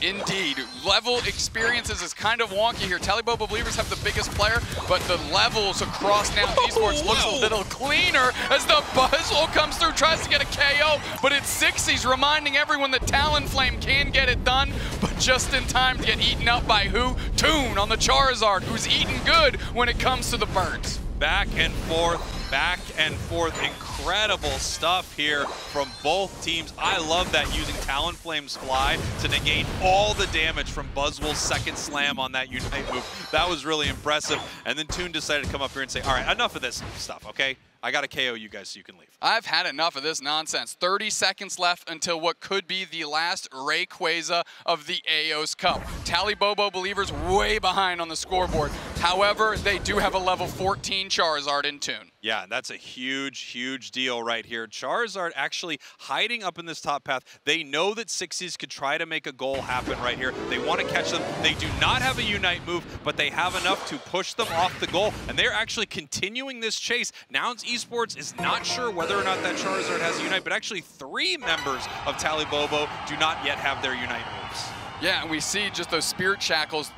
Indeed. Level experiences is kind of wonky here. Talibobo Believers have the biggest player, but the levels across Nouns Esports looks a little cleaner as the Buzzwole comes through, tries to get a KO, but it's Sixies reminding everyone that Talonflame can get it done, but just in time to get eaten up by who? Toon on the Charizard, who's eating good when it comes to the birds. Back and forth, back and forth. Incredible stuff here from both teams. I love that, using Talonflame's fly to negate all the damage from Buzzwole's second slam on that Unite move. That was really impressive. And then Toon decided to come up here and say, all right, enough of this stuff, okay? I got to KO you guys so you can leave. I've had enough of this nonsense. 30 seconds left until what could be the last Rayquaza of the Aeos Cup. Talibobo Believers way behind on the scoreboard. However, they do have a level 14 Charizard in Toon. Yeah, that's a huge, huge deal right here. Charizard actually hiding up in this top path. They know that Sixies could try to make a goal happen right here. They want to catch them. They do not have a Unite move, but they have enough to push them off the goal, and they're actually continuing this chase. Nouns Esports is not sure whether or not that Charizard has a Unite, but actually 3 members of Talibobo do not yet have their Unite moves. Yeah, and we see just those Spirit Shackles.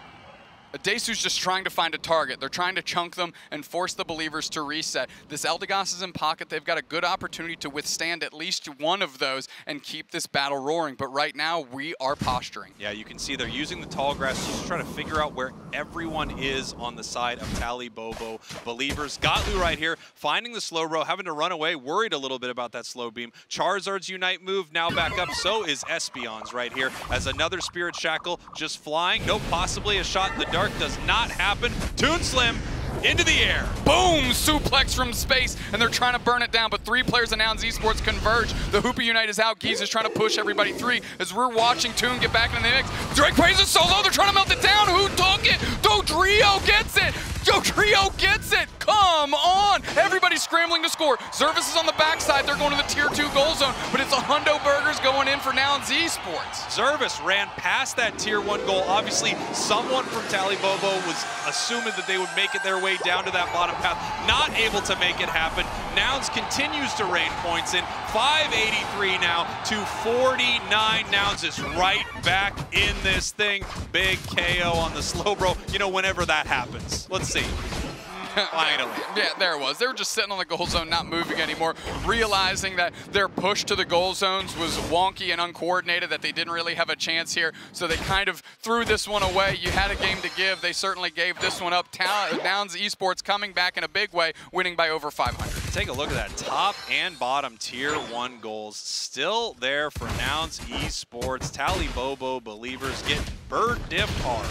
Adesu's just trying to find a target. They're trying to chunk them and force the Believers to reset. This Eldegoss is in pocket. They've got a good opportunity to withstand at least one of those and keep this battle roaring. But right now, we are posturing. Yeah, you can see they're using the tall grass just to try to figure out where everyone is on the side of Talibobo Believers. Gatlu right here, finding the slow row, having to run away, worried a little bit about that slow beam. Charizard's Unite move now back up. So is Espeon's right here as another Spirit Shackle just flying. No, possibly a shot in the dark. Does not happen. Toon Slim into the air. Boom! Suplex from space, and they're trying to burn it down, but 3 players in Nouns Esports converge. The Hoopa Unite is out. Geese is trying to push everybody 3 as we're watching Toon get back in the mix. Drake plays it solo. They're trying to melt it down. Who took it? Dodrio gets it. go, Trio gets it! Come on! Everybody's scrambling to score. Zervis is on the backside. They're going to the tier 2 goal zone, but it's a Hundo Burgers going in for Nouns Esports. Zervis ran past that tier 1 goal. Obviously, someone from Talibobo was assuming that they would make it their way down to that bottom path. Not able to make it happen. Nouns continues to rain points in. 583 now to 49. Nouns is right back in this thing. Big KO on the slow bro. You know, whenever that happens. Let's see. Finally. Yeah, there it was. They were just sitting on the goal zone, not moving anymore, realizing that their push to the goal zones was wonky and uncoordinated, that they didn't really have a chance here, so they kind of threw this one away. You had a game to give. They certainly gave this one up. Nouns Esports coming back in a big way, winning by over 500. Take a look at that. Top and bottom tier 1 goals still there for Nouns Esports. Talibobo Believers get bird-dipped hard.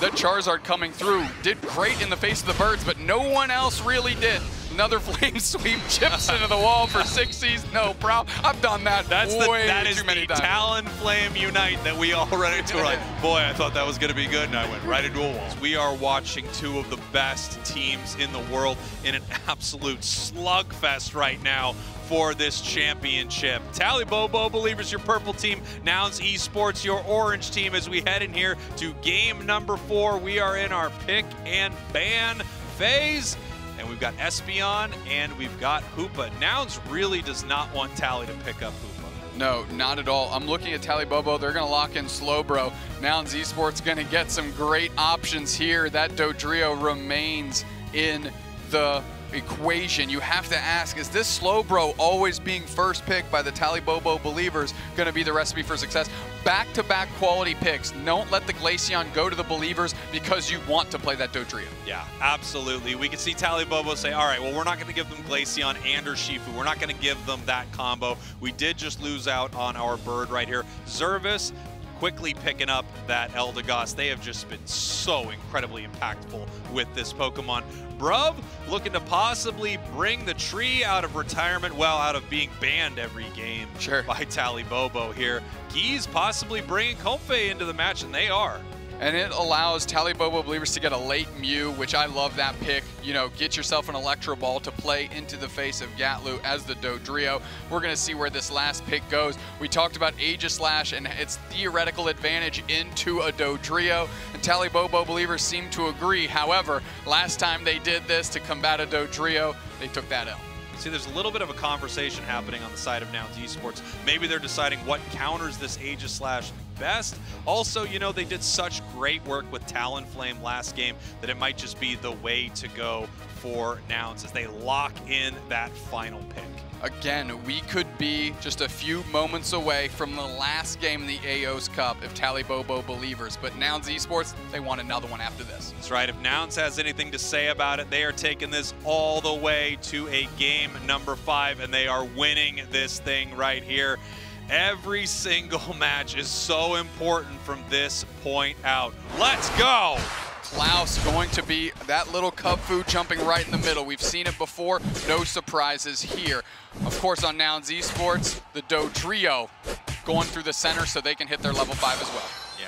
The Charizard coming through did great in the face of the birds, but no one else really did. Another flame sweep chips into the wall for Sixies. No problem. I've done that. That's way too many times. That is the Talonflame Unite that we all ran into. Like, boy, I thought that was going to be good, and I went right into a wall. We are watching two of the best teams in the world in an absolute slugfest right now for this championship. Talibobo Believers, your purple team. Nouns Esports, your orange team. As we head in here to game number 4, we are in our pick and ban phase. And we've got Espeon and we've got Hoopa. Nouns really does not want Tali to pick up Hoopa. No, not at all. I'm looking at Talibobo. They're going to lock in Slowbro. Nouns Esports going to get some great options here. That Dodrio remains in the equation. You have to ask, is this Slowbro always being first pick by the Talibobo Believers going to be the recipe for success? Back-to-back quality picks. Don't let the Glaceon go to the Believers because you want to play that Dodrio. Yeah, absolutely. We can see Talibobo say, all right, well, we're not going to give them Glaceon and or Shifu. We're not going to give them that combo. We did just lose out on our bird right here. Zervis quickly picking up that Eldegoss. They have just been so incredibly impactful with this Pokemon. Bruv looking to possibly bring the tree out of retirement, well, out of being banned every game by Talibobo here. Geese possibly bringing Comfey into the match, and they are. And it allows Talibobo Believers to get a late Mew, which I love that pick. You know, get yourself an Electro Ball to play into the face of Gatlu as the Dodrio. We're going to see where this last pick goes. We talked about Aegislash and its theoretical advantage into a Dodrio, and Talibobo Believers seem to agree. However, last time they did this to combat a Dodrio, they took that L. See, there's a little bit of a conversation happening on the side of Nouns Esports. Maybe they're deciding what counters this Aegislash best. Also, you know, they did such great work with Talonflame last game that it might just be the way to go for Nouns as they lock in that final pick. Again, we could be just a few moments away from the last game in the Aeos Cup if Talibobo Believers, but Nouns Esports, they want another one after this. That's right. If Nouns has anything to say about it, they are taking this all the way to a game number 5, and they are winning this thing right here. Every single match is so important from this point out. Let's go! Klaus going to be that little cub food jumping right in the middle. We've seen it before. No surprises here. Of course, on Nouns Esports, the Dodrio going through the center so they can hit their level 5 as well. Yeah.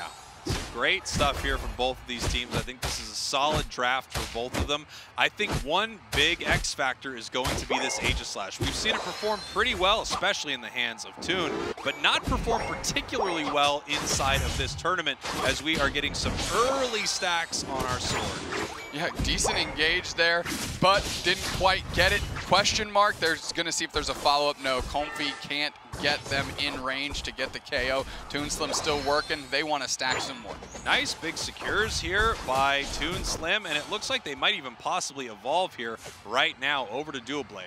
Great stuff here from both of these teams. I think this is a solid draft for both of them. I think one big X factor is going to be this Aegislash. We've seen it perform pretty well, especially in the hands of Toon, but not perform particularly well inside of this tournament as we are getting some early stacks on our sword. Yeah, decent engage there, but didn't quite get it. Question mark. They're going to see if there's a follow-up. No, Comfey can't get them in range to get the KO. Toon Slim still working. They want to stack some more. Nice big secures here by Toon Slim, and it looks like they might even possibly evolve here right now over to Dual Blade.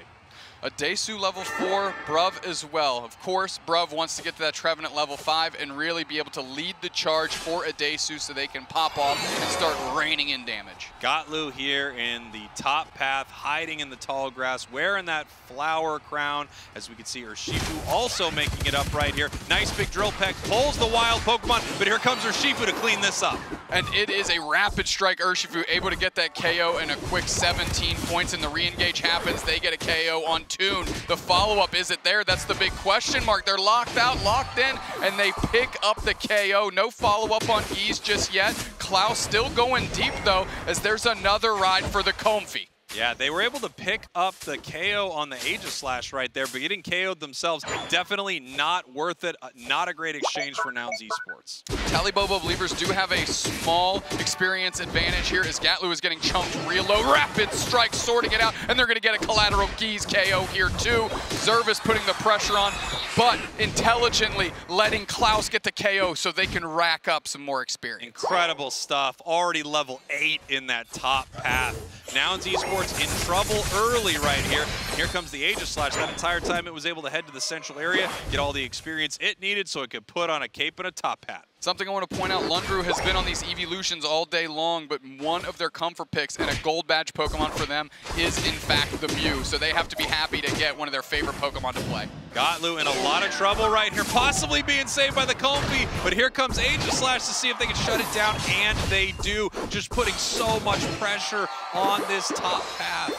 Adesu level 4, Bruv as well. Of course, Bruv wants to get to that Trevenant level 5 and really be able to lead the charge for Adesu so they can pop off and start raining in damage. Gatlu here in the top path, hiding in the tall grass, wearing that flower crown. As we can see, Urshifu also making it up right here. Nice big drill peck, pulls the wild Pokemon, but here comes Urshifu to clean this up. And it is a rapid strike Urshifu, able to get that KO in a quick 17 points, and the re-engage happens. They get a KO on Toon. The follow-up, is it there? That's the big question mark. They're locked out, locked in, and they pick up the KO. No follow-up on Geese just yet. Klaus still going deep, though, as there's another ride for the Comfy. Yeah, they were able to pick up the KO on the Aegis Slash right there, but getting KO'd themselves, definitely not worth it. Not a great exchange for Nouns Esports. Talibobo Believers do have a small experience advantage here as Gatlu is getting chunked real low. Rapid strike, sorting it out, and they're going to get a collateral Geese KO here too. Zervis putting the pressure on, but intelligently letting Klaus get the KO so they can rack up some more experience. Incredible stuff. Already level 8 in that top path. Nouns Esports in trouble early right here. And here comes the Aegis Slash. That entire time it was able to head to the central area, get all the experience it needed so it could put on a cape and a top hat. Something I want to point out, Lundru has been on these evolutions all day long, but one of their comfort picks and a gold badge Pokemon for them is in fact the Mew, so they have to be happy to get one of their favorite Pokemon to play. Gatlu in a lot of trouble right here, possibly being saved by the Comfy, but here comes Aegis Slash to see if they can shut it down, and they do, just putting so much pressure on this top path.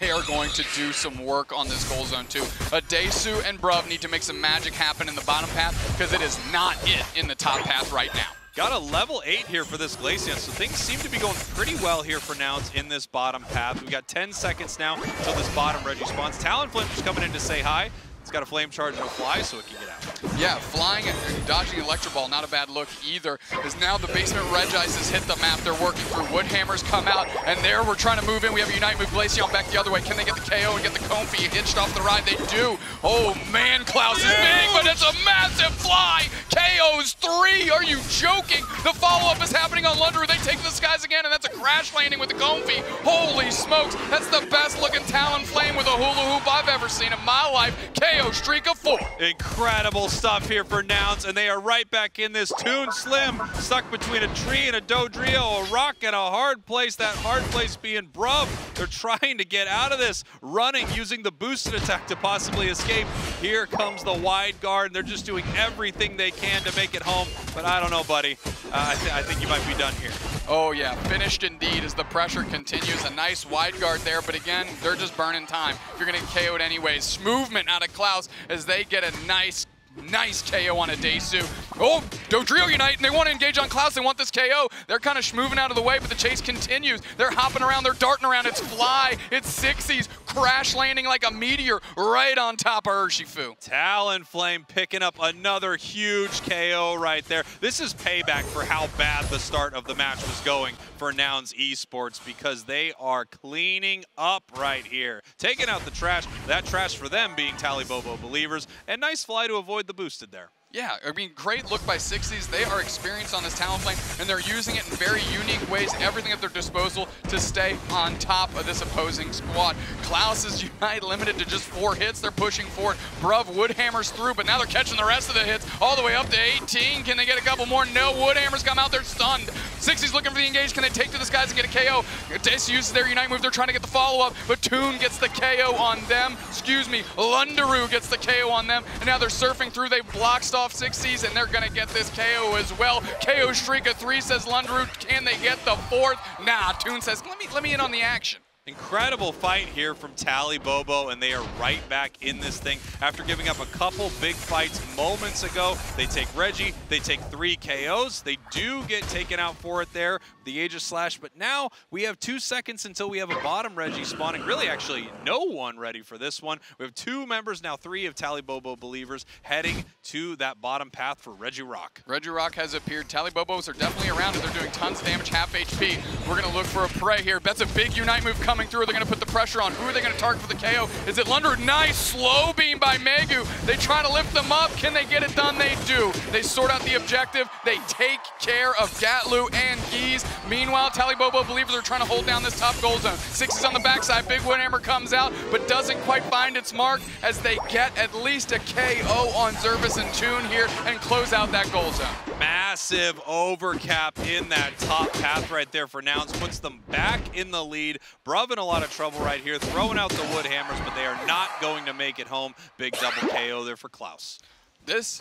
They are going to do some work on this goal zone too. Adesu and Bruv need to make some magic happen in the bottom path because it is not it in the top path right now. Got a level 8 here for this Glaceon, so things seem to be going pretty well here for Nouns in this bottom path. We've got 10 seconds now until this bottom Reggie spawns. Talonflame just coming in to say hi. It's got a flame charge and a fly, so it can get out. Yeah, flying and dodging Electro Ball, not a bad look either, because now the basement Regice has hit the map. They're working through. Woodhammers come out, and there we're trying to move in. We have a Unite move, Glaceon back the other way. Can they get the KO and get the Comfy hitched off the ride? They do. Oh, man, Klaus is big, but it's a massive fly. KO's 3. Are you joking? The follow-up is happening on Lundru. They take the skies again, and that's a crash landing with the Comfy. Holy smokes. That's the best-looking Talonflame with a hula hoop I've ever seen in my life. KO streak of 4. Incredible stuff here for Nouns, and they are right back in this. Toon Slim stuck between a tree and a Dodrio, a rock and a hard place, that hard place being Bruv. They're trying to get out of this, running, using the boosted attack to possibly escape. Here comes the wide guard, and they're just doing everything they can to make it home, but I don't know, buddy. I think you might be done here. Oh yeah, finished indeed as the pressure continues. A nice wide guard there, but again, they're just burning time. You're gonna get KO'd anyways. Movement out of Klaus as they get a nice KO on Adesu. Oh, Dodrio Unite, and they want to engage on Klaus. They want this KO. They're kind of schmoving out of the way, but the chase continues. They're hopping around, they're darting around. It's Fly, it's Sixies, crash landing like a meteor right on top of Urshifu. Talonflame picking up another huge KO right there. This is payback for how bad the start of the match was going for Nouns Esports, because they are cleaning up right here. Taking out the trash, that trash for them being Talibobo Believers, and nice fly to avoid the boosted there. Yeah, I mean, great look by Sixies. They are experienced on this Talonflame, and they're using it in very unique ways, everything at their disposal to stay on top of this opposing squad. Klaus's Unite limited to just 4 hits. They're pushing forward. Bruv Woodhammers through, but now they're catching the rest of the hits all the way up to 18. Can they get a couple more? No, Woodhammers come out. They're stunned. Sixies looking for the engage. Can they take to the skies and get a KO? Adesu uses their Unite move. They're trying to get the follow-up, but Toon gets the KO on them. Excuse me, Lundru gets the KO on them, and now they're surfing through. They've blocked off Sixies, and they're gonna get this KO as well. KO streak of 3, says Lundru. Can they get the 4th? Nah, Toon says, let me in on the action. Incredible fight here from Talibobo, and they are right back in this thing. After giving up a couple big fights moments ago, they take Reggie, they take 3 KOs. They do get taken out for it there, the Aegis Slash, but now we have 2 seconds until we have a bottom Reggie spawning. Really, actually, no one ready for this one. We have 2 members, now 3 of Talibobo Believers heading to that bottom path for Reggie Rock. Reggie Rock has appeared. Talibobos are definitely around, and they're doing tons of damage, half HP. We're gonna look for a prey here. That's a big Unite move coming through. They're going to put the pressure on. Who are they going to target for the KO? Is it Lundru? Nice slow beam by Megu. They try to lift them up. Can they get it done? They do. They sort out the objective. They take care of Gatlu and Geese. Meanwhile, Talibobo Believers are trying to hold down this top goal zone. Sixies on the backside. Big Woodhammer comes out, but doesn't quite find its mark as they get at least a KO on Zervis and Toon here and close out that goal zone. Massive overcap in that top path right there for Nouns. Puts them back in the lead. Bruv in a lot of trouble right here, throwing out the Woodhammers, but they are not going to make it home. Big double KO there for Klaus. This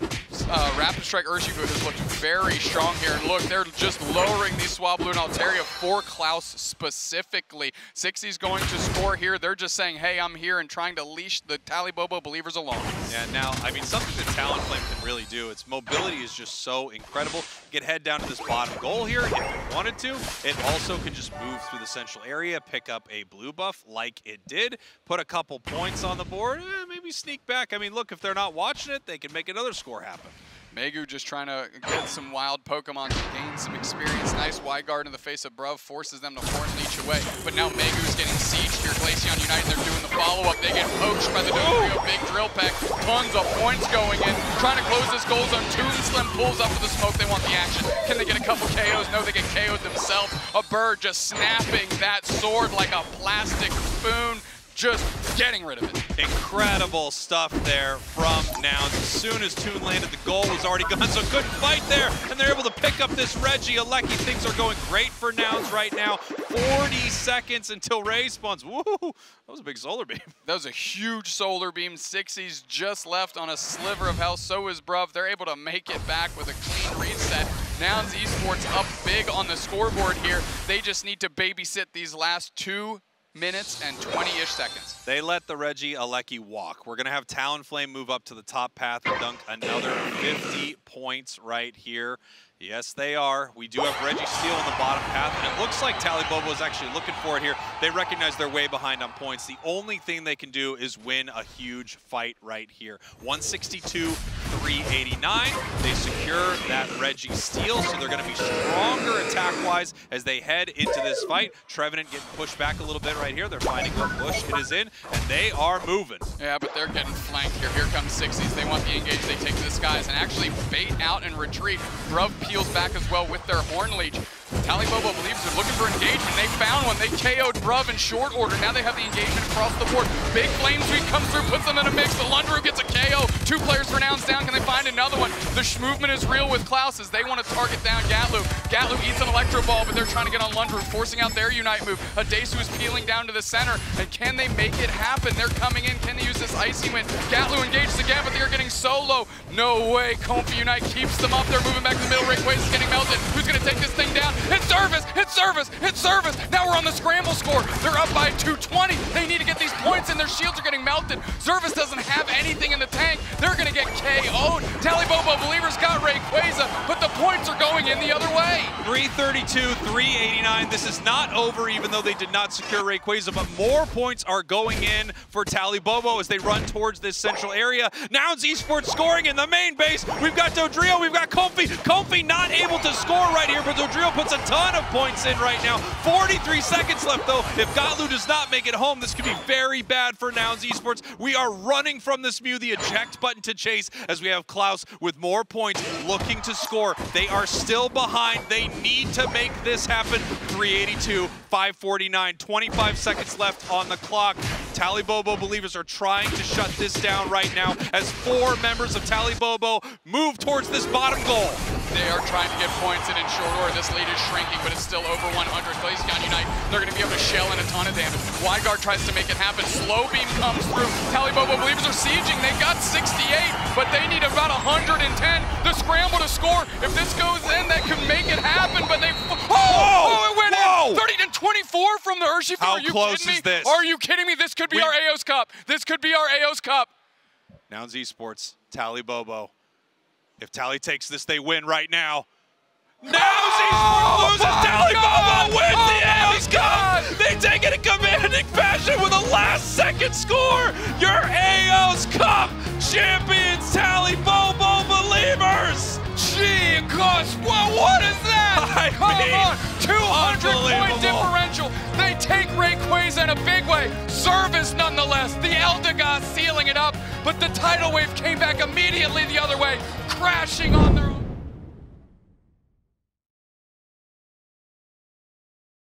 Rapid Strike Urshifu has looked very strong here. And look, they're just lowering these Swablu and Altaria for Klaus specifically. Sixies going to score here. They're just saying, hey, I'm here, and trying to leash the Talibobo Believers alone. Yeah, now, I mean, something that Talonflame can really do, its mobility is just so incredible. Get head down to this bottom goal here if it wanted to. It also can just move through the central area, pick up a blue buff like it did, put a couple points on the board, maybe sneak back. I mean, look, if they're not watching it, they can make another score happen. Megu just trying to get some wild Pokemon to gain some experience. Nice Y guard in the face of Bruv, forces them to horn leech away. But now Megu's getting sieged here. Glaceon Unite, they're doing the follow-up. They get poached by the Dodrio big drill pack. Tons of points going in. Trying to close this goal zone. Toon Slim pulls up for the smoke. They want the action. Can they get a couple KOs? No, they get KO'd themselves. A bird just snapping that sword like a plastic spoon. Just getting rid of it. Incredible stuff there from Nouns. As soon as Toon landed, the goal was already gone, so couldn't fight there, and they're able to pick up this Reggie Alecki. Things are going great for Nouns right now. 40 seconds until Ray spawns. Woo, that was a big solar beam. That was a huge solar beam. Sixies just left on a sliver of health, so is Bruv. They're able to make it back with a clean reset. Nouns Esports up big on the scoreboard here. They just need to babysit these last 2 minutes and 20-ish seconds. They let the Reggie Alecki walk. We're gonna have Talonflame move up to the top path and dunk another 50 points right here. Yes, they are. We do have Reggie Steel on the bottom path, and it looks like Talibobo is actually looking for it here. They recognize they're way behind on points. The only thing they can do is win a huge fight right here. 162, 389. They secure that Reggie Steel, so they're going to be stronger attack-wise as they head into this fight. Trevenant getting pushed back a little bit right here. They're finding a push. It is in, and they are moving. Yeah, but they're getting flanked here. Here comes Sixies. They want the engage. They take this guy's and actually bait out and retreat. Bruv peels back as well with their Horn Leech. Talibobo Believes they're looking for engagement. They found one. They KO'd Bruv in short order. Now they have the engagement across the board. Big Flame Sweep comes through, puts them in a mix. The Lundru gets a KO. Two players for Nouns down. Can they find another one? The movement is real with Klaus as they want to target down Gatlu. Gatlu eats an Electro Ball, but they're trying to get on Lundru, forcing out their Unite move. Adesu is peeling down to the center. And can they make it happen? They're coming in. Can they use this Icy Wind? Gatlu engages again, but they are getting so low. No way. Comfy Unite keeps them up. They're moving back to the middle. Rick Waze is getting melted. Who's going to take this thing down? It's Zervis! It's Zervis! It's Zervis! Now we're on the scramble score. They're up by 220. They need to get these points, and their shields are getting melted. Zervis doesn't have anything in the tank. They're going to get KO'd. Talibobo Believers got Rayquaza, but the points are going in the other way. 332, 389. This is not over, even though they did not secure Rayquaza, but more points are going in for Talibobo as they run towards this central area. Nouns Esports scoring in the main base. We've got Dodrio. We've got Comfy. Comfy not able to score right here, but Dodrio puts a ton of points in right now. 43 seconds left, though. If Gatlu does not make it home, this could be very bad for Nouns Esports. We are running from this Mew, the eject button to chase, as we have Klaus with more points looking to score. They are still behind. They need to make this happen. 382, 549, 25 seconds left on the clock. Talibobo Believers are trying to shut this down right now as four members of Talibobo move towards this bottom goal. They are trying to get points in short order. This lead is shrinking, but it's still over 100. Glaceon Unite, they're going to be able to shell in a ton of damage. Wygar tries to make it happen. Slow Beam comes through. Talibobo Believers are sieging. They got 68, but they need about 110. The scramble to score. If this goes in, that could make it happen, but they... Oh, it went in! 30-24 from the Urshifu. How close is this? Are you kidding me? This could be our Aeos Cup. This could be our Aeos Cup. Nouns Esports, Talibobo. If Tali takes this, they win right now. Nouns Esports loses. Talibobo wins the Aeos Cup! They take it in commanding fashion with a last-second score! Your Aeos Cup champions, Talibobo Believers! Gee, gosh, what is that? Come on! 200-point differential! They take Rayquaza in a big way. Service, nonetheless. The Eldegoss sealing it up, but the tidal wave came back immediately the other way, crashing on their...